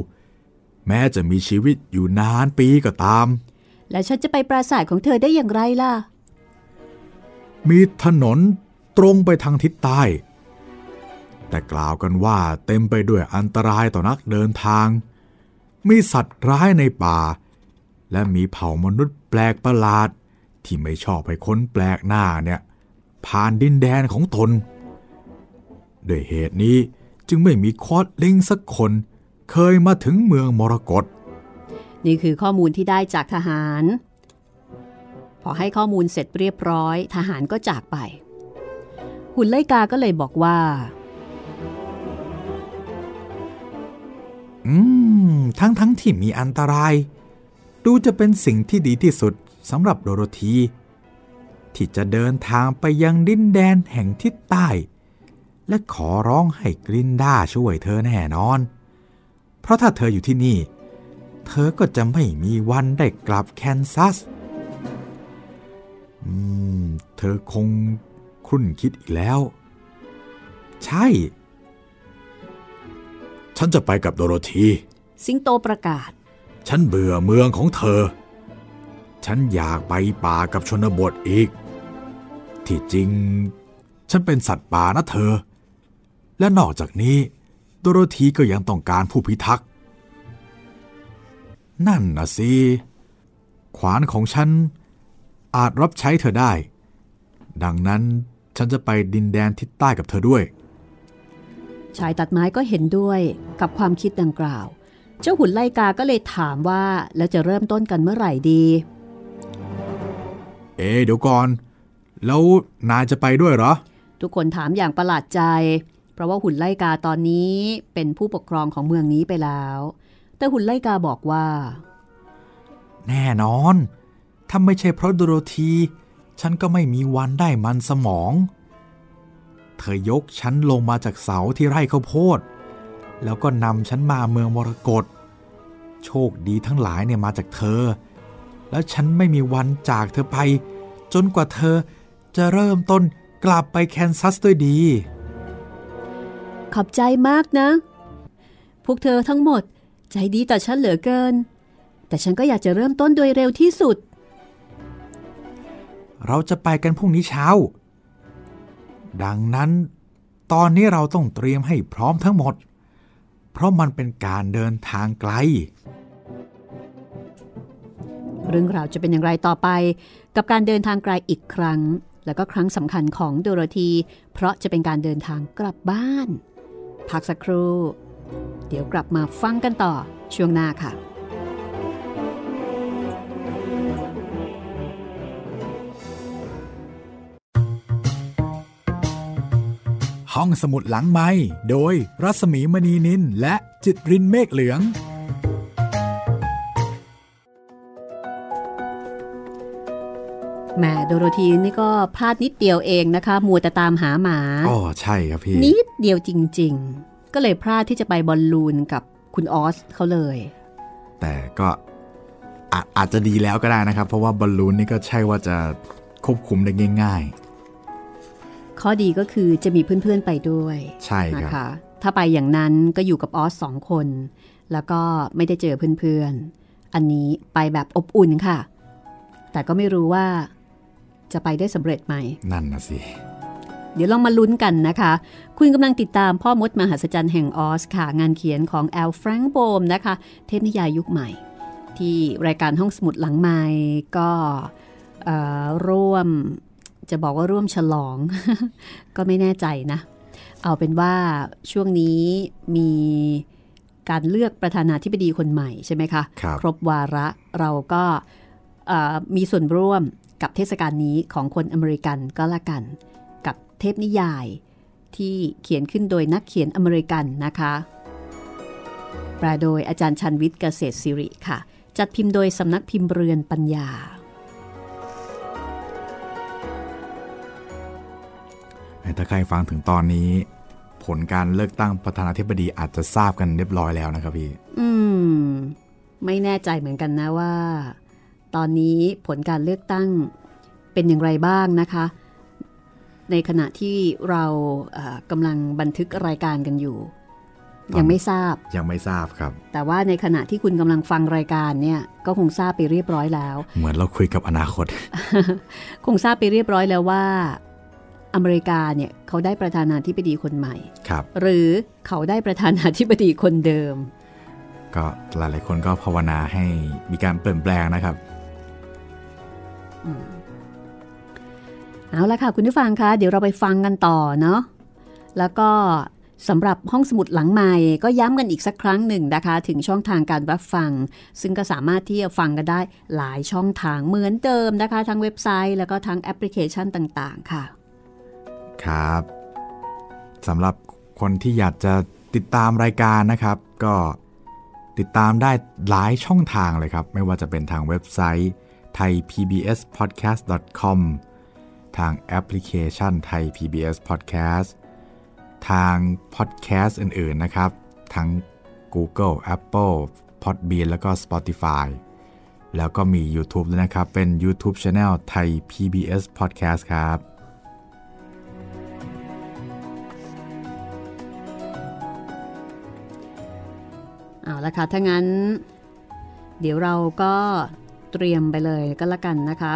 แม้จะมีชีวิตอยู่นานปีก็ตามและฉันจะไปปราสาทของเธอได้อย่างไรล่ะมีถนนตรงไปทางทิศใต้แต่กล่าวกันว่าเต็มไปด้วยอันตรายต่อนักเดินทางมีสัตว์ร้ายในป่าและมีเผ่ามนุษย์แปลกประหลาดที่ไม่ชอบให้คนแปลกหน้าเนี่ยผ่านดินแดนของตนด้วยเหตุนี้จึงไม่มีคอดลิงสักคนเคยมาถึงเมืองมรกตนี่คือข้อมูลที่ได้จากทหารพอให้ข้อมูลเสร็จเรียบร้อยทหารก็จากไปหุ่นไลกาก็เลยบอกว่าทั้งที่มีอันตรายดูจะเป็นสิ่งที่ดีที่สุดสำหรับโดโรธีที่จะเดินทางไปยังดินแดนแห่งทิศใต้และขอร้องให้กลินด้าช่วยเธอแน่นอนเพราะถ้าเธออยู่ที่นี่เธอก็จะไม่มีวันได้กลับแคนซัสเธอคงครุ่นคิดอีกแล้วใช่ฉันจะไปกับโดโรธีสิงโตประกาศฉันเบื่อเมืองของเธอฉันอยากไปป่ากับชนบทอีกที่จริงฉันเป็นสัตว์ป่านะเธอและนอกจากนี้โดโรธีก็ยังต้องการผู้พิทักษ์นั่นนะสิขวานของฉันอาจรับใช้เธอได้ดังนั้นฉันจะไปดินแดนทิศใต้กับเธอด้วยชายตัดไม้ก็เห็นด้วยกับความคิดดังกล่าวเจ้าหุ่นไลกาก็เลยถามว่าแล้วจะเริ่มต้นกันเมื่อไหร่ดีเดี๋ยวก่อนแล้วนายจะไปด้วยเหรอทุกคนถามอย่างประหลาดใจเพราะว่าหุ่นไลกาตอนนี้เป็นผู้ปกครองของเมืองนี้ไปแล้วแต่หุ่นไลกาบอกว่าแน่นอนถ้าไม่ใช่เพราะโดโรธีฉันก็ไม่มีวันได้มันสมองเธอยกฉันลงมาจากเสาที่ไร่ข้าวโพดแล้วก็นำฉันมาเมืองมรกตโชคดีทั้งหลายเนี่ยมาจากเธอแล้วฉันไม่มีวันจากเธอไปจนกว่าเธอจะเริ่มต้นกลับไปแคนซัสด้วยดีขอบใจมากนะพวกเธอทั้งหมดใจดีต่อฉันเหลือเกินแต่ฉันก็อยากจะเริ่มต้นโดยเร็วที่สุดเราจะไปกันพรุ่งนี้เช้าดังนั้นตอนนี้เราต้องเตรียมให้พร้อมทั้งหมดเพราะมันเป็นการเดินทางไกลเรื่องราวจะเป็นอย่างไรต่อไปกับการเดินทางไกลอีกครั้งแล้วก็ครั้งสำคัญของโดโรธีเพราะจะเป็นการเดินทางกลับบ้านพักสักครู่เดี๋ยวกลับมาฟังกันต่อช่วงหน้าค่ะ ห้องสมุดหลังไมค์โดยรัสมีมณีนินและจิตรินเมฆเหลืองแม่โดโรธีนี่ก็พลาดนิดเดียวเองนะคะมัวแต่ตามหาหมาอ๋อใช่ครับพี่นิดเดียวจริงๆก็เลยพลาดที่จะไปบอลลูนกับคุณออสเขาเลยแต่ก็อาจจะดีแล้วก็ได้นะครับเพราะว่าบอลลูนนี่ก็ใช่ว่าจะควบคุมได้ง่ายๆข้อดีก็คือจะมีเพื่อนๆไปด้วยใช่ครับนะคะถ้าไปอย่างนั้นก็อยู่กับออส2คนแล้วก็ไม่ได้เจอเพื่อนๆอันนี้ไปแบบอบอุ่นค่ะแต่ก็ไม่รู้ว่าจะไปได้สำเร็จไหมนั่นนะสิเดี๋ยวลองมาลุ้นกันนะคะคุณกำลังติดตามพ่อมดมหัศจรรย์แห่งออสค่ะงานเขียนของแอลแฟรงค์โบมนะคะเทพนิยายยุคใหม่ที่รายการห้องสมุดหลังไมค์ก็ร่วมจะบอกว่าร่วมฉลอง ก็ไม่แน่ใจนะเอาเป็นว่าช่วงนี้มีการเลือกประธานาธิบดีคนใหม่ใช่ไหมคะ ครบวาระเราก็มีส่วนร่วมกับเทศกาลนี้ของคนอเมริกันก็แล้วกันกับเทพนิยายที่เขียนขึ้นโดยนักเขียนอเมริกันนะคะแปลโดยอาจารย์ชันวิทย์เกษตรศิริค่ะจัดพิมพ์โดยสำนักพิมพ์เรือนปัญญาถ้าใครฟังถึงตอนนี้ผลการเลือกตั้งประธานาธิบดีอาจจะทราบกันเรียบร้อยแล้วนะครับพี่ไม่แน่ใจเหมือนกันนะว่าตอนนี้ผลการเลือกตั้งเป็นอย่างไรบ้างนะคะในขณะที่เรากำลังบันทึกรายการกันอยู่ยังไม่ทราบครับแต่ว่าในขณะที่คุณกำลังฟังรายการเนี่ยก็คงทราบไปเรียบร้อยแล้วเหมือนเราคุยกับอนาคต คงทราบไปเรียบร้อยแล้วว่าอเมริกาเนี่ยเขาได้ประธานาธิบดีคนใหม่ครับหรือเขาได้ประธานาธิบดีคนเดิมก็หลายๆคนก็ภาวนาให้มีการเปลี่ยนแปลงนะครับเอาละค่ะคุณผู้ฟังคะเดี๋ยวเราไปฟังกันต่อเนาะแล้วก็สำหรับห้องสมุดหลังไมค์ก็ย้ำกันอีกสักครั้งหนึ่งนะคะถึงช่องทางการรับฟังซึ่งก็สามารถที่จะฟังกันได้หลายช่องทางเหมือนเดิมนะคะทั้งเว็บไซต์แล้วก็ทั้งแอปพลิเคชันต่างๆค่ะครับสำหรับคนที่อยากจะติดตามรายการนะครับก็ติดตามได้หลายช่องทางเลยครับไม่ว่าจะเป็นทางเว็บไซต์ Thai PBS Podcast .com ทางแอปพลิเคชัน Thai PBS Podcast ทางพอดแคสต์อื่นๆนะครับทั้ง Google Apple Podbean แล้วก็ Spotify แล้วก็มี YouTube ด้วยนะครับเป็น YouTube Channel Thai PBS Podcast ครับเอาละค่ะถ้างั้นเดี๋ยวเราก็เตรียมไปเลยก็แล้วกันนะคะ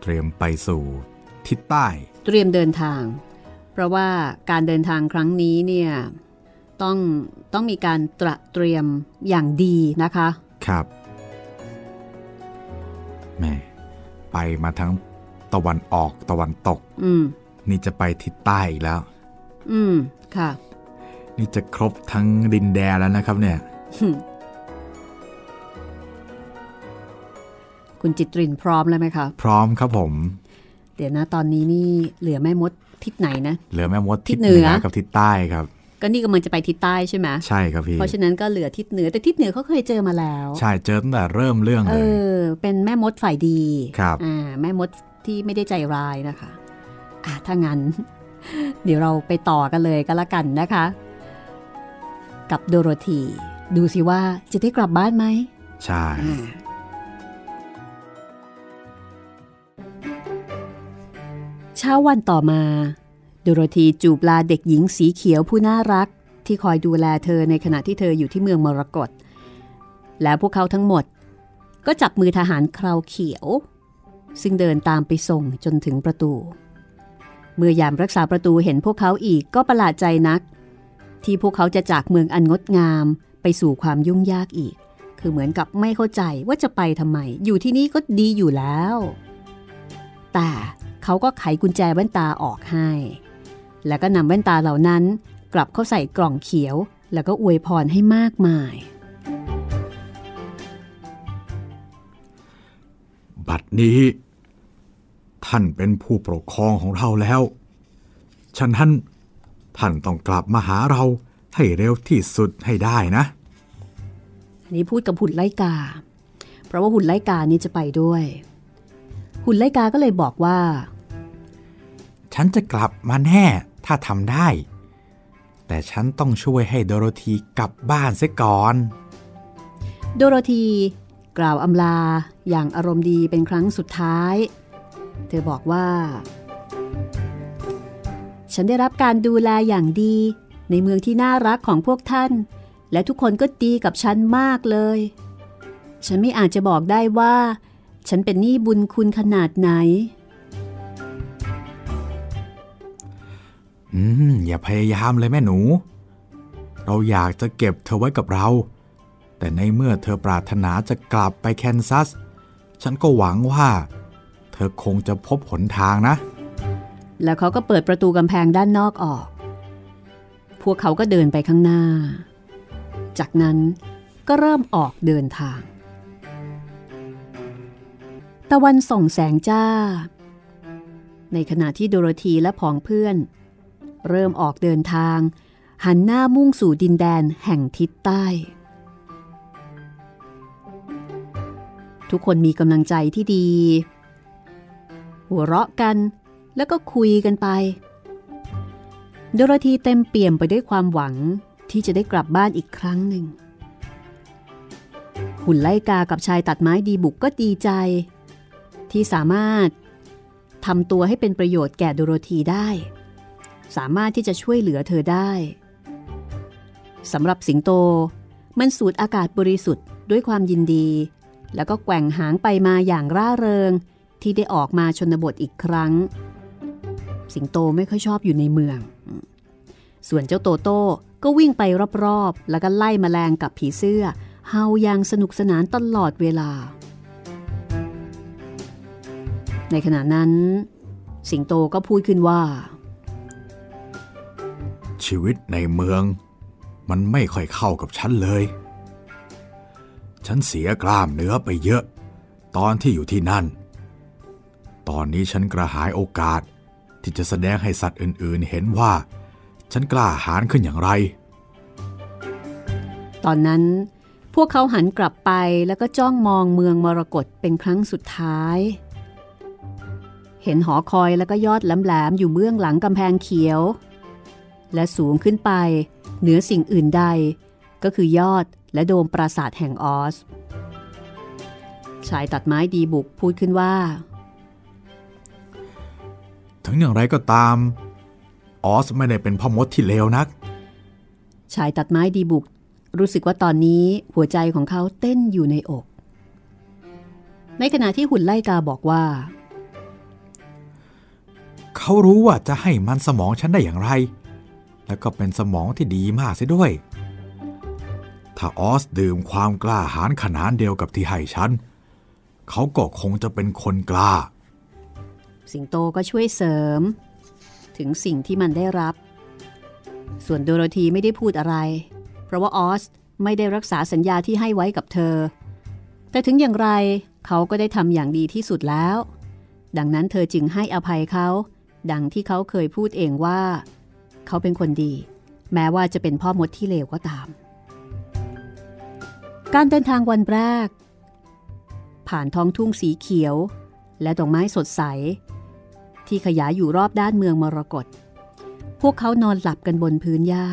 เตรียมไปสู่ทิศใต้เตรียมเดินทางเพราะว่าการเดินทางครั้งนี้เนี่ยต้องมีการเตรียมอย่างดีนะคะครับแม่ไปมาทั้งตะวันออกตะวันตกนี่จะไปทิศใต้อีกแล้วค่ะนี่จะครบทั้งดินแดนแล้วนะครับเนี่ยคุณจิตรินพร้อมแล้วไหมคะพร้อมครับผมเดี๋ยวนะตอนนี้นี่เหลือแม่มดทิศไหนนะเหลือแม่มดทิศเหนือกับทิศใต้ครับก็นี่กำลังจะไปทิศใต้ใช่ไหมใช่ครับพี่เพราะฉะนั้นก็เหลือทิศเหนือแต่ทิศเหนือเขาเคยเจอมาแล้วใช่เจอตั้งแต่เริ่มเรื่องเลยเป็นแม่มดฝ่ายดีครับแม่มดที่ไม่ได้ใจร้ายนะคะถ้างั้นเดี๋ยวเราไปต่อกันเลยก็แล้วกันนะคะกับโดโรธีดูสิว่าจะได้กลับบ้านไหมใช่เช้าวันต่อมาโดโรธีจูบลาเด็กหญิงสีเขียวผู้น่ารักที่คอยดูแลเธอในขณะที่เธออยู่ที่เมืองมรกตและพวกเขาทั้งหมดก็จับมือทหารคราวเขียวซึ่งเดินตามไปส่งจนถึงประตูเมื่อยามรักษาประตูเห็นพวกเขาอีกก็ประหลาดใจนักที่พวกเขาจะจากเมืองอันงดงามไปสู่ความยุ่งยากอีกคือเหมือนกับไม่เข้าใจว่าจะไปทำไมอยู่ที่นี่ก็ดีอยู่แล้วแต่เขาก็ไขกุญแจแว่นตาออกให้แล้วก็นำแว่นตาเหล่านั้นกลับเข้าใส่กล่องเขียวแล้วก็อวยพรให้มากมายบัดนี้ท่านเป็นผู้ปกครองของเราแล้ว ฉะนั้นท่านต้องกลับมาหาเราให้เร็วที่สุดให้ได้นะอันนี้พูดกับหุ่นไล่กาเพราะว่าหุ่นไล่กานี่จะไปด้วยหุ่นไล่กาก็เลยบอกว่าฉันจะกลับมาแน่ถ้าทำได้แต่ฉันต้องช่วยให้โดโรธีกลับบ้านเสียก่อนโดโรธีกล่าวอำลาอย่างอารมณ์ดีเป็นครั้งสุดท้ายเธอบอกว่าฉันได้รับการดูแลอย่างดีในเมืองที่น่ารักของพวกท่านและทุกคนก็ดีกับฉันมากเลยฉันไม่อาจจะบอกได้ว่าฉันเป็นหนี้บุญคุณขนาดไหนอย่าพยายามเลยแม่หนูเราอยากจะเก็บเธอไว้กับเราแต่ในเมื่อเธอปรารถนาจะกลับไปแคนซัสฉันก็หวังว่าเธอคงจะพบหนทางนะแล้วเขาก็เปิดประตูกำแพงด้านนอกออกพวกเขาก็เดินไปข้างหน้าจากนั้นก็เริ่มออกเดินทางตะวันส่องแสงจ้าในขณะที่โดโรธีและผองเพื่อนเริ่มออกเดินทางหันหน้ามุ่งสู่ดินแดนแห่งทิศใต้ทุกคนมีกำลังใจที่ดีหัวเราะกันแล้วก็คุยกันไปโดโรธีเต็มเปี่ยมไปด้วยความหวังที่จะได้กลับบ้านอีกครั้งหนึ่งหุ่นไล่กากับชายตัดไม้ดีบุกก็ดีใจที่สามารถทำตัวให้เป็นประโยชน์แก่โดโรธีได้สามารถที่จะช่วยเหลือเธอได้สำหรับสิงโตมันสูดอากาศบริสุทธิ์ด้วยความยินดีแล้วก็แกว่งหางไปมาอย่างร่าเริงที่ได้ออกมาชนบทอีกครั้งสิงโตไม่ค่อยชอบอยู่ในเมืองส่วนเจ้าโตโต้ก็วิ่งไปรอบๆแล้วก็ไล่แมลงกับผีเสื้อเฮาอย่างสนุกสนานตลอดเวลาในขณะนั้นสิงโตก็พูดขึ้นว่าชีวิตในเมืองมันไม่ค่อยเข้ากับฉันเลยฉันเสียกล้ามเนื้อไปเยอะตอนที่อยู่ที่นั่นตอนนี้ฉันกระหายโอกาสที่จะแสดงให้สัตว์อื่นๆเห็นว่าฉันกล้าหาญขึ้นอย่างไรตอนนั้นพวกเขาหันกลับไปแล้วก็จ้องมองเมืองมรกตเป็นครั้งสุดท้ายเห็นหอคอยแล้วก็ยอดแหลมๆอยู่เบื้องหลังกำแพงเขียวและสูงขึ้นไปเหนือสิ่งอื่นใดก็คือยอดและโดมปราสาทแห่งออสชายตัดไม้ดีบุกพูดขึ้นว่าถึงอย่างไรก็ตามออสไม่ได้เป็นพ่อมดที่เลวนักชายตัดไม้ดีบุกรู้สึกว่าตอนนี้หัวใจของเขาเต้นอยู่ในอกในขณะที่หุ่นไล่กาบอกว่าเขารู้ว่าจะให้มันสมองฉันได้อย่างไรแล้วก็เป็นสมองที่ดีมากเสียด้วยถ้าออสดื่มความกล้าหาญขนาดเดียวกับที่ให้ฉันเขาก็คงจะเป็นคนกล้าสิงโตก็ช่วยเสริมถึงสิ่งที่มันได้รับส่วนโดโรธีไม่ได้พูดอะไรเพราะว่าออสไม่ได้รักษาสัญญาที่ให้ไว้กับเธอแต่ถึงอย่างไรเขาก็ได้ทำอย่างดีที่สุดแล้วดังนั้นเธอจึงให้อภัยเขาดังที่เขาเคยพูดเองว่าเขาเป็นคนดีแม้ว่าจะเป็นพ่อมดที่เลวก็ตามการเดินทางวันแรกผ่านท้องทุ่งสีเขียวและดอกไม้สดใสที่ขยายอยู่รอบด้านเมืองมรกตพวกเขานอนหลับกันบนพื้นหญ้า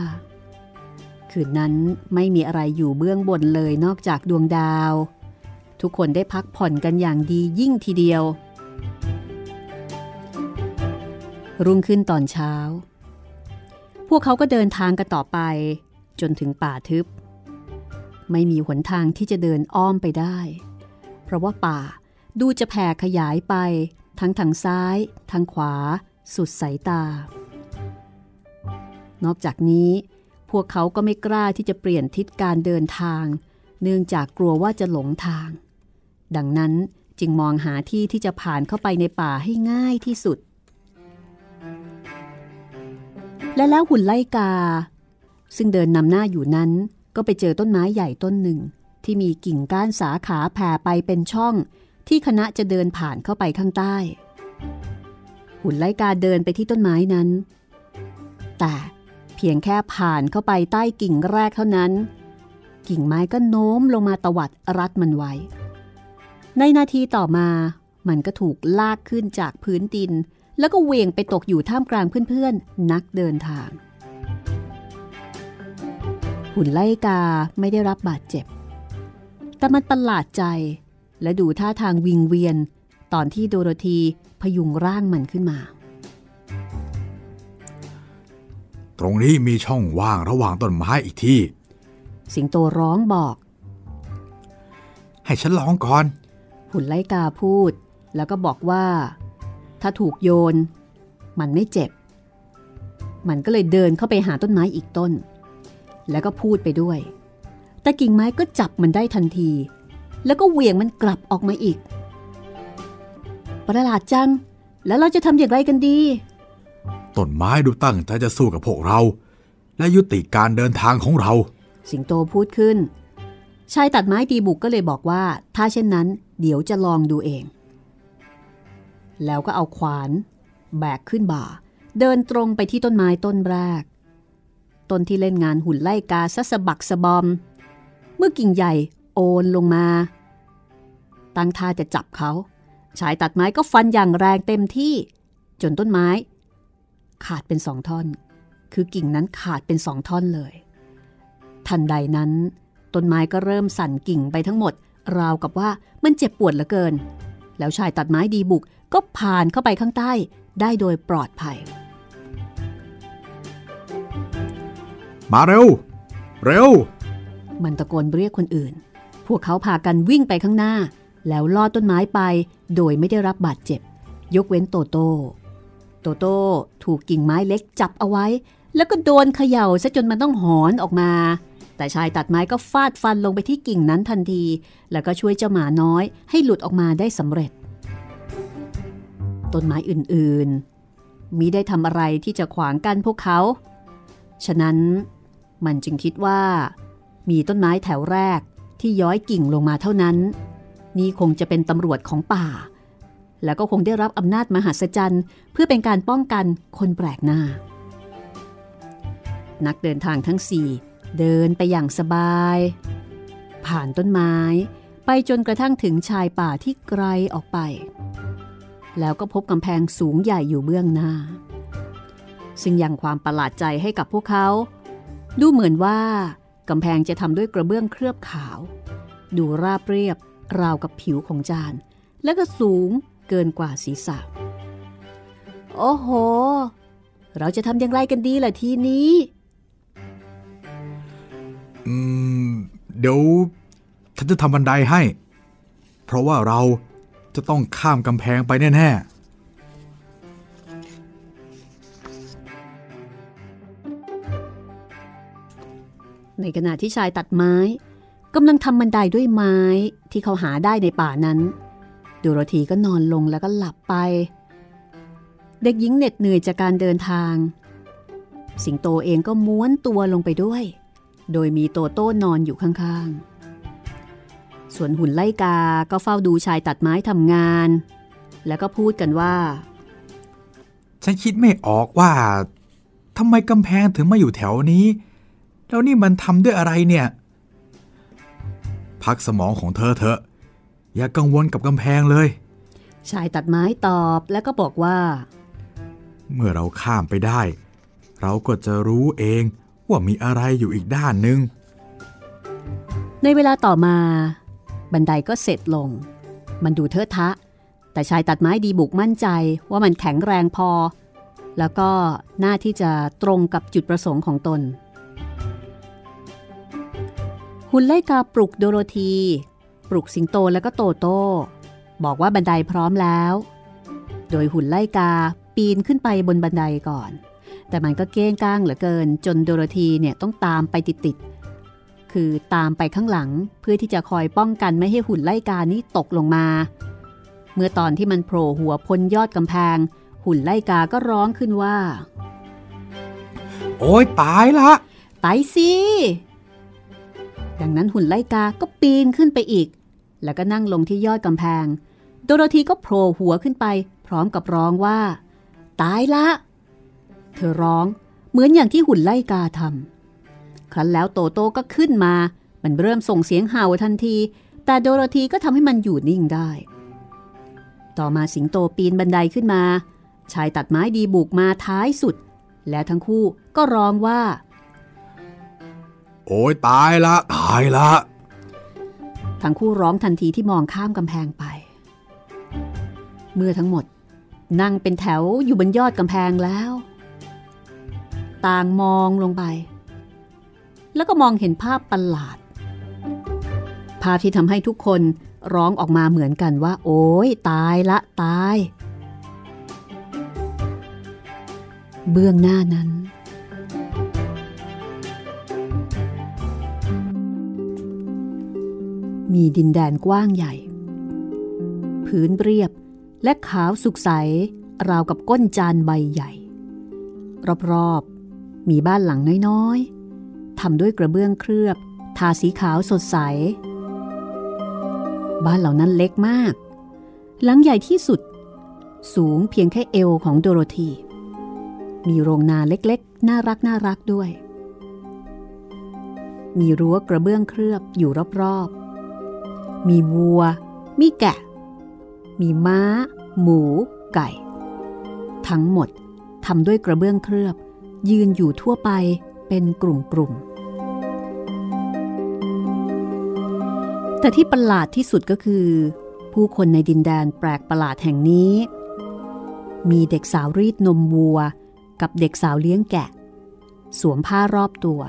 คืนนั้นไม่มีอะไรอยู่เบื้องบนเลยนอกจากดวงดาวทุกคนได้พักผ่อนกันอย่างดียิ่งทีเดียวรุ่งขึ้นตอนเช้าพวกเขาก็เดินทางกันต่อไปจนถึงป่าทึบไม่มีหนทางที่จะเดินอ้อมไปได้เพราะว่าป่าดูจะแผ่ขยายไปทั้งทางซ้ายทางขวาสุดสายตานอกจากนี้พวกเขาก็ไม่กล้าที่จะเปลี่ยนทิศการเดินทางเนื่องจากกลัวว่าจะหลงทางดังนั้นจึงมองหาที่ที่จะผ่านเข้าไปในป่าให้ง่ายที่สุดและแล้วหุ่นไล่กาซึ่งเดินนำหน้าอยู่นั้นก็ไปเจอต้นไม้ใหญ่ต้นหนึ่งที่มีกิ่งก้านสาขาแผ่ไปเป็นช่องที่คณะจะเดินผ่านเข้าไปข้างใต้หุ่นไล่กาเดินไปที่ต้นไม้นั้น แต่เพียงแค่ผ่านเข้าไปใต้กิ่งแรกเท่านั้นกิ่งไม้ก็โน้มลงมาตวัดรัดมันไว้ในนาทีต่อมามันก็ถูกลากขึ้นจากพื้นดินแล้วก็เหวี่ยงไปตกอยู่ท่ามกลางเพื่อนๆนักเดินทางหุ่นไล่กาไม่ได้รับบาดเจ็บแต่มันประหลาดใจและดูท่าทางวิงเวียนตอนที่โดโรธีพยุงร่างมันขึ้นมาตรงนี้มีช่องว่างระหว่างต้นไม้อีกที่สิงโตร้องบอกให้ฉันลองก่อนหุ่นไล่กาพูดแล้วก็บอกว่าถ้าถูกโยนมันไม่เจ็บมันก็เลยเดินเข้าไปหาต้นไม้อีกต้นแล้วก็พูดไปด้วยแต่กิ่งไม้ก็จับมันได้ทันทีแล้วก็เหวี่ยงมันกลับออกมาอีกประหลาดจังแล้วเราจะทำอย่างไรกันดีต้นไม้ดูตั้งใจจะสู้กับพวกเราและยุติการเดินทางของเราสิงโตพูดขึ้นชายตัดไม้ตีบุกก็เลยบอกว่าถ้าเช่นนั้นเดี๋ยวจะลองดูเองแล้วก็เอาขวานแบกขึ้นบ่าเดินตรงไปที่ต้นไม้ต้นแรกต้นที่เล่นงานหุ่นไล่กาสะบักสะบอมเมื่อกิ่งใหญ่โอนลงมาตั้งท่าจะจับเขาชายตัดไม้ก็ฟันอย่างแรงเต็มที่จนต้นไม้ขาดเป็นสองท่อนคือกิ่งนั้นขาดเป็นสองท่อนเลยทันใดนั้นต้นไม้ก็เริ่มสั่นกิ่งไปทั้งหมดราวกับว่ามันเจ็บปวดเหลือเกินแล้วชายตัดไม้ดีบุกก็ผ่านเข้าไปข้างใต้ได้โดยปลอดภัยมาเร็วเร็วมันตะโกนเรียกคนอื่นพวกเขาพากันวิ่งไปข้างหน้าแล้วลอดต้นไม้ไปโดยไม่ได้รับบาดเจ็บยกเว้นโตโต้โตโต้ถูกกิ่งไม้เล็กจับเอาไว้แล้วก็โดนเขย่าซะจนมันต้องหอนออกมาแต่ชายตัดไม้ก็ฟาดฟันลงไปที่กิ่งนั้นทันทีแล้วก็ช่วยเจ้าหมาน้อยให้หลุดออกมาได้สำเร็จต้นไม้อื่นๆมิได้ทำอะไรที่จะขวางกั้นพวกเขาฉะนั้นมันจึงคิดว่ามีต้นไม้แถวแรกที่ย้อยกิ่งลงมาเท่านั้นนี่คงจะเป็นตำรวจของป่าแล้วก็คงได้รับอำนาจมหัศจรรย์เพื่อเป็นการป้องกันคนแปลกหน้านักเดินทางทั้งสี่เดินไปอย่างสบายผ่านต้นไม้ไปจนกระทั่งถึงชายป่าที่ไกลออกไปแล้วก็พบกำแพงสูงใหญ่อยู่เบื้องหน้าซึ่งยังความประหลาดใจให้กับพวกเขาดูเหมือนว่ากำแพงจะทำด้วยกระเบื้องเคลือบขาวดูราบเรียบราวกับผิวของจานและก็สูงเกินกว่าศีรษะโอ้โหเราจะทำอย่างไรกันดีล่ะทีนี้เดี๋ยวฉันจะทำบันไดให้เพราะว่าเราจะต้องข้ามกำแพงไปแน่ๆในขณะที่ชายตัดไม้กำลังทำบันไดด้วยไม้ที่เขาหาได้ในป่านั้นโดโรธีก็นอนลงแล้วก็หลับไปเด็กหญิงเหน็ดเหนื่อยจากการเดินทางสิงโตเองก็ม้วนตัวลงไปด้วยโดยมีโตโต้นอนอยู่ข้างๆส่วนหุ่นไล่กาก็เฝ้าดูชายตัดไม้ทำงานแล้วก็พูดกันว่าฉันคิดไม่ออกว่าทำไมกำแพงถึงมาอยู่แถวนี้แล้วนี่มันทำด้วยอะไรเนี่ยพักสมองของเธอเถอะอย่ากังวลกับกำแพงเลยชายตัดไม้ตอบแล้วก็บอกว่าเมื่อเราข้ามไปได้เราก็จะรู้เองว่ามีอะไรอยู่อีกด้านนึงในเวลาต่อมาบันไดก็เสร็จลงมันดูเถอะทะแต่ชายตัดไม้ดีบุกมั่นใจว่ามันแข็งแรงพอแล้วก็น่าที่จะตรงกับจุดประสงค์ของตนหุ่นไล่กาปลุกโดโรธีปลุกสิงโตและก็โตโต้บอกว่าบันไดพร้อมแล้วโดยหุ่นไล่กาปีนขึ้นไปบนบันไดก่อนแต่มันก็เก้งก้างเหลือเกินจนโดโรธีเนี่ยต้องตามไปติดๆคือตามไปข้างหลังเพื่อที่จะคอยป้องกันไม่ให้หุ่นไล่กานี้ตกลงมาเมื่อตอนที่มันโผล่หัวพ้นยอดกำแพงหุ่นไล่กาก็ร้องขึ้นว่าโอ๊ยตายละตายสิดังนั้นหุ่นไล่กาก็ปีนขึ้นไปอีกแล้วก็นั่งลงที่ยอดกำแพงโดโรธีก็โผล่หัวขึ้นไปพร้อมกับร้องว่าตายละเธอร้อง เหมือนอย่างที่หุ่นไล่กาทำครั้นแล้วโตโต้ก็ขึ้นมามันเริ่มส่งเสียงเห่าทันทีแต่โดโรธีก็ทำให้มันอยู่นิ่งได้ต่อมาสิงโตปีนบันไดขึ้นมาชายตัดไม้ดีบุกมาท้ายสุดและทั้งคู่ก็ร้องว่าโอ๊ยตายละตายละทั้งคู่ร้องทันทีที่มองข้ามกำแพงไปเมื่อทั้งหมดนั่งเป็นแถวอยู่บนยอดกำแพงแล้วต่างมองลงไปแล้วก็มองเห็นภาพประหลาดภาพที่ทำให้ทุกคนร้องออกมาเหมือนกันว่าโอ๊ยตายละตายเบื้องหน้านั้นมีดินแดนกว้างใหญ่พื้นเรียบและขาวสุกใสราวกับก้นจานใบใหญ่รอบๆมีบ้านหลังน้อยๆทำด้วยกระเบื้องเคลือบทาสีขาวสดใสบ้านเหล่านั้นเล็กมากหลังใหญ่ที่สุดสูงเพียงแค่เอวของโดโรธีมีโรงนาเล็กๆน่ารักน่ารักด้วยมีรั้วกระเบื้องเคลือบอยู่รอบๆมีวัวมีแกะมีม้าหมูไก่ทั้งหมดทำด้วยกระเบื้องเคลือบยืนอยู่ทั่วไปเป็นกลุ่มๆแต่ที่ประหลาดที่สุดก็คือผู้คนในดินแดนแปลกประหลาดแห่งนี้มีเด็กสาวรีดนมวัวกับเด็กสาวเลี้ยงแกะสวมผ้ารอบตัว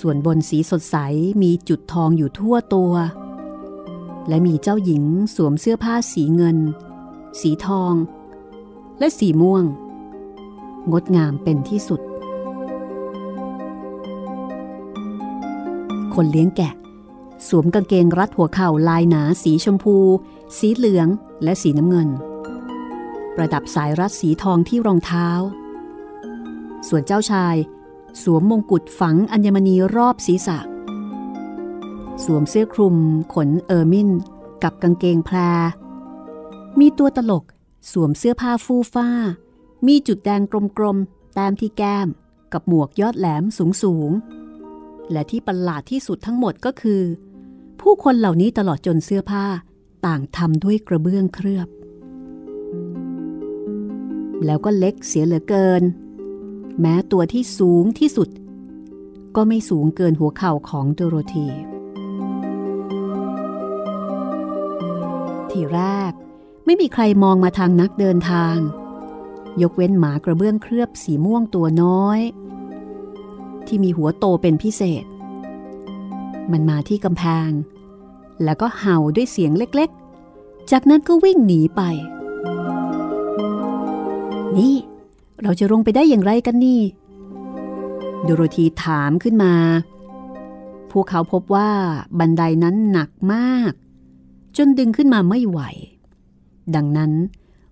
ส่วนบนสีสดใสมีจุดทองอยู่ทั่วตัวและมีเจ้าหญิงสวมเสื้อผ้าสีเงินสีทองและสีม่วงงดงามเป็นที่สุดคนเลี้ยงแกะสวมกางเกงรัดหัวเข่าลายหนาสีชมพูสีเหลืองและสีน้ำเงินประดับสายรัดสีทองที่รองเท้าส่วนเจ้าชายสวมมงกุฎฝังอัญมณีรอบศีรษะสวมเสื้อคลุมขนเออร์มินกับกางเกงแพรมีตัวตลกสวมเสื้อผ้าฟูฟ้ามีจุดแดงกลมๆตามที่แก้มกับหมวกยอดแหลมสูงๆและที่ประหลาดที่สุดทั้งหมดก็คือผู้คนเหล่านี้ตลอดจนเสื้อผ้าต่างทำด้วยกระเบื้องเคลือบแล้วก็เล็กเสียเหลือเกินแม้ตัวที่สูงที่สุดก็ไม่สูงเกินหัวเข่าของโดโรธีทีแรกไม่มีใครมองมาทางนักเดินทางยกเว้นหมากระเบื้องเคลือบสีม่วงตัวน้อยที่มีหัวโตเป็นพิเศษมันมาที่กำแพงแล้วก็เห่าด้วยเสียงเล็กๆจากนั้นก็วิ่งหนีไปนี่เราจะลงไปได้อย่างไรกันนี่โดโรธีถามขึ้นมาพวกเขาพบว่าบันไดนั้นหนักมากจนดึงขึ้นมาไม่ไหวดังนั้น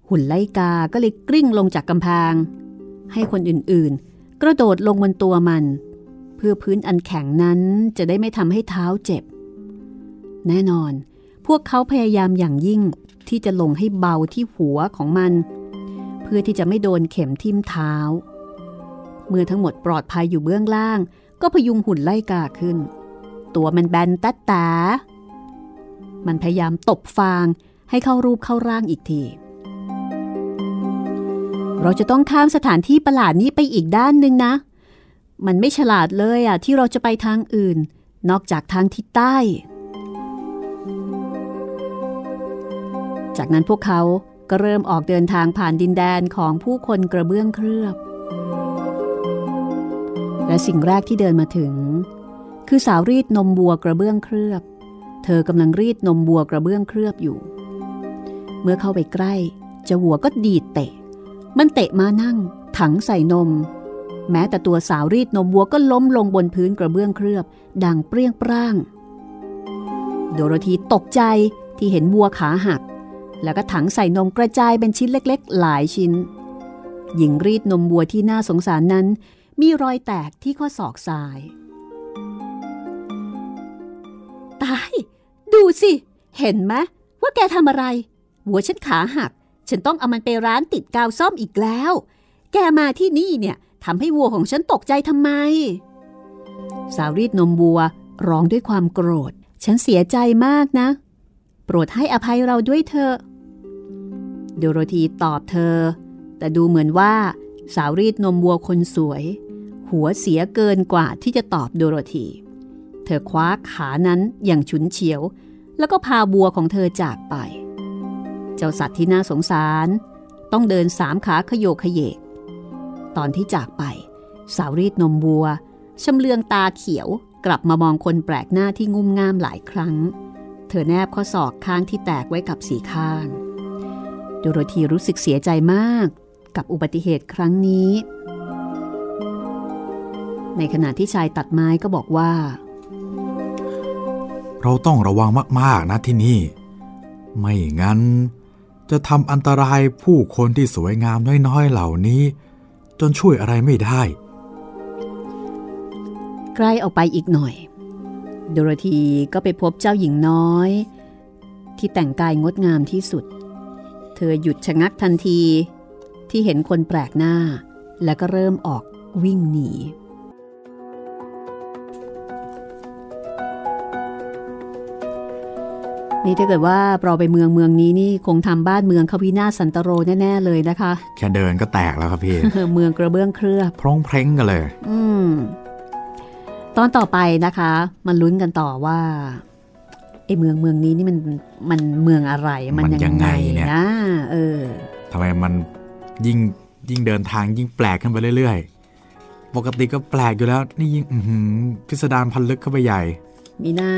หุ่นไล่กาก็เลยกลิ้งลงจากกำแพงให้คนอื่นๆกระโดดลงบนตัวมันเพื่อพื้นอันแข็งนั้นจะได้ไม่ทำให้เท้าเจ็บแน่นอนพวกเขาพยายามอย่างยิ่งที่จะลงให้เบาที่หัวของมันเพื่อที่จะไม่โดนเข็มทิ่มเท้าเมื่อทั้งหมดปลอดภัยอยู่เบื้องล่างก็พยุงหุ่นไล่กาขึ้นตัวมันแบนตัดตามันพยายามตบฟางให้เข้ารูปเข้าร่างอีกทีเราจะต้องข้ามสถานที่ประหลาดนี้ไปอีกด้านนึงนะมันไม่ฉลาดเลยอ่ะที่เราจะไปทางอื่นนอกจากทางทิศใต้จากนั้นพวกเขาก็เริ่มออกเดินทางผ่านดินแดนของผู้คนกระเบื้องเคลือบและสิ่งแรกที่เดินมาถึงคือสาวรีดนมบัวกระเบื้องเคลือบเธอกำลังรีดนมบัวกระเบื้องเคลือบอยู่เมื่อเข้าไปใกล้เจ้าวัวก็ดีดเตะมันเตะมานั่งถังใส่นมแม้แต่ตัวสาวรีดนมวัวก็ล้มลงบนพื้นกระเบื้องเคลือบดังเปรี้ยงปร่างโดโรธีตกใจที่เห็นวัวขาหักแล้วก็ถังใส่นมกระจายเป็นชิ้นเล็กๆหลายชิ้นหญิงรีดนมวัวที่น่าสงสารนั้นมีรอยแตกที่ข้อศอกซ้ายตายดูสิเห็นไหมว่าแกทำอะไรหัวฉันขาหักฉันต้องเอามันไปร้านติดกาวซ่อมอีกแล้วแกมาที่นี่เนี่ย ทำให้วัวของฉันตกใจทำไมสาวรีดนมวัวร้องด้วยความโกรธฉันเสียใจมากนะโปรดให้อภัยเราด้วยเถอะโดโรธีตอบเธอแต่ดูเหมือนว่าสาวรีดนมวัวคนสวยหัวเสียเกินกว่าที่จะตอบโดโรธีเธอคว้าขานั้นอย่างฉุนเฉียวแล้วก็พาบัวของเธอจากไปเจ้าสัตว์ที่น่าสงสารต้องเดินสามขาขโยกขยเยกตอนที่จากไปสาวรีดนมบัวชำเลืองตาเขียวกลับมามองคนแปลกหน้าที่งุ่มง่ามหลายครั้งเธอแนบข้อศอกข้างที่แตกไว้กับสีข้างโดโรธีรู้สึกเสียใจมากกับอุบัติเหตุครั้งนี้ในขณะที่ชายตัดไม้ก็บอกว่าเราต้องระวังมากๆนะที่นี่ไม่งั้นจะทำอันตรายผู้คนที่สวยงามน้อยๆเหล่านี้จนช่วยอะไรไม่ได้ใกล้ออกไปอีกหน่อยโดโรธีก็ไปพบเจ้าหญิงน้อยที่แต่งกายงดงามที่สุดเธอหยุดชะงักทันทีที่เห็นคนแปลกหน้าแล้วก็เริ่มออกวิ่งหนีนี่ถ้าเกิดว่าเราไปเมืองนี้นี่คงทำบ้านเมืองเขาวินาศสันตโรแน่ๆเลยนะคะแค่เดินก็แตกแล้วครับพี่ เมืองกระเบื้องเคลือบพร้องเพร้งกันเลยตอนต่อไปนะคะมันลุ้นกันต่อว่าไอ้เมืองนี้นี่มันเมืองอะไรมันยังไงเนี่ยทำไมมันยิ่งเดินทางยิ่งแปลกขึ้นไปเรื่อยๆปกติก็แปลกอยู่แล้วนี่ยิ่งพิสดารพันลึกเข้าไปใหญ่มีหน้า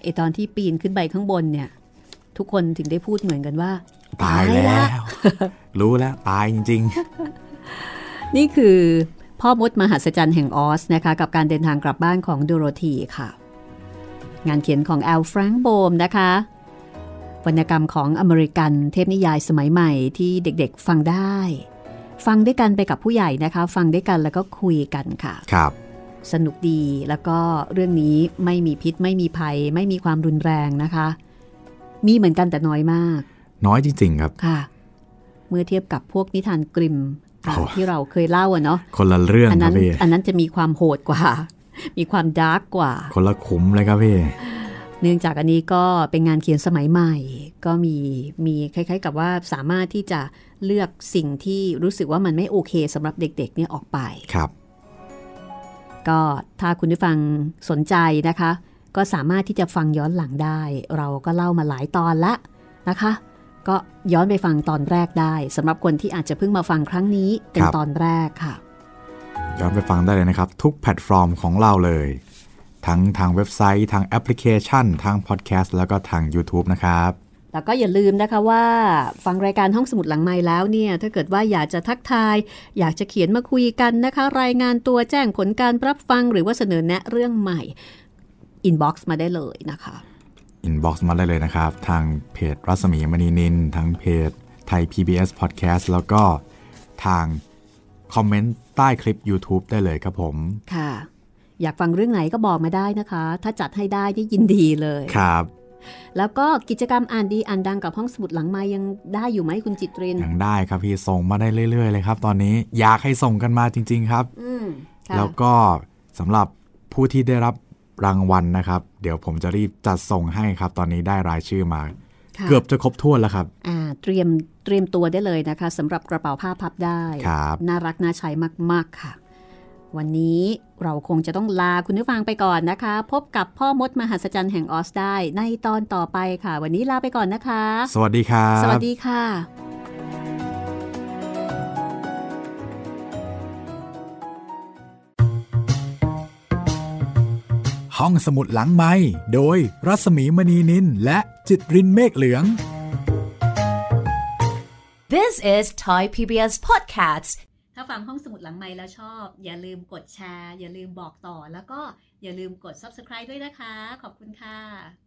ไอตอนที่ปีนขึ้นไปข้างบนเนี่ยทุกคนถึงได้พูดเหมือนกันว่าตายแล้ว รู้แล้วตายจริงๆนี่คือพ่อมดมหัศจรรย์แห่งออสนะคะกับการเดินทางกลับบ้านของโดโรธีค่ะงานเขียนของแอล แฟรงค์ โบมนะคะวรรณกรรมของอเมริกันเทพนิยายสมัยใหม่ที่เด็กๆฟังได้ฟังด้วยกันไปกับผู้ใหญ่นะคะฟังด้วยกันแล้วก็คุยกันค่ะครับสนุกดีแล้วก็เรื่องนี้ไม่มีพิษไม่มีภัยไม่มีความรุนแรงนะคะมีเหมือนกันแต่น้อยมากน้อยจริงๆครับค่ะเมื่อเทียบกับพวกนิทานกริมที่เราเคยเล่าเนาะคนละเรื่องครับพี่อันนั้นจะมีความโหดกว่ามีความดาร์กกว่าคนละขุมเลยครับพี่เนื่องจากอันนี้ก็เป็นงานเขียนสมัยใหม่ก็มีคล้ายๆกับว่าสามารถที่จะเลือกสิ่งที่รู้สึกว่ามันไม่โอเคสำหรับเด็กๆเนี่ยออกไปครับก็ถ้าคุณผู้ฟังสนใจนะคะก็สามารถที่จะฟังย้อนหลังได้เราก็เล่ามาหลายตอนละนะคะก็ย้อนไปฟังตอนแรกได้สำหรับคนที่อาจจะเพิ่งมาฟังครั้งนี้เป็นตอนแรกค่ะย้อนไปฟังได้เลยนะครับทุกแพลตฟอร์มของเราเลยทั้งทางเว็บไซต์ทางแอปพลิเคชันทางพอดแคสต์แล้วก็ทาง YouTube นะครับแล้วก็อย่าลืมนะคะว่าฟังรายการห้องสมุดหลังไมค์แล้วเนี่ยถ้าเกิดว่าอยากจะทักทายอยากจะเขียนมาคุยกันนะคะรายงานตัวแจ้งผลการรับฟังหรือว่าเสนอแนะเรื่องใหม่อินบ็อกซ์มาได้เลยนะคะอินบ็อกซ์มาได้เลยนะครับทางเพจรัศมีมณีนินทางเพจ Thai PBS Podcast แล้วก็ทางคอมเมนต์ใต้คลิป YouTube ได้เลยครับผมค่ะอยากฟังเรื่องไหนก็บอกมาได้นะคะถ้าจัดให้ได้นี่ยินดีเลยครับแล้วก็กิจกรรมอ่านดีอ่านดังกับห้องสมุดหลังไมค์ยังได้อยู่ไหมคุณจิตรินยังได้ครับพี่ส่งมาได้เรื่อยๆเลยครับตอนนี้อยากให้ส่งกันมาจริงๆครับแล้วก็สำหรับผู้ที่ได้รับรางวัลนะครับเดี๋ยวผมจะรีบจัดส่งให้ครับตอนนี้ได้รายชื่อมาเกือบจะครบถ้วนแล้วครับเตรียมตัวได้เลยนะคะสำหรับกระเป๋าผ้าพับได้น่ารักน่าใช้มากๆค่ะวันนี้เราคงจะต้องลาคุณผู้ฟังไปก่อนนะคะพบกับพ่อมดมหัศจรรย์แห่งออสได้ในตอนต่อไปค่ะวันนี้ลาไปก่อนนะคะสวัสดีครับสวัสดีค่ะห้องสมุดหลังไมค์โดยรัศมีมณีนินและจิตรินเมฆเหลือง This is Thai PBS Podcastถ้าฟังห้องสมุดหลังไมค์แล้วชอบอย่าลืมกดแชร์อย่าลืมบอกต่อแล้วก็อย่าลืมกด Subscribe ด้วยนะคะขอบคุณค่ะ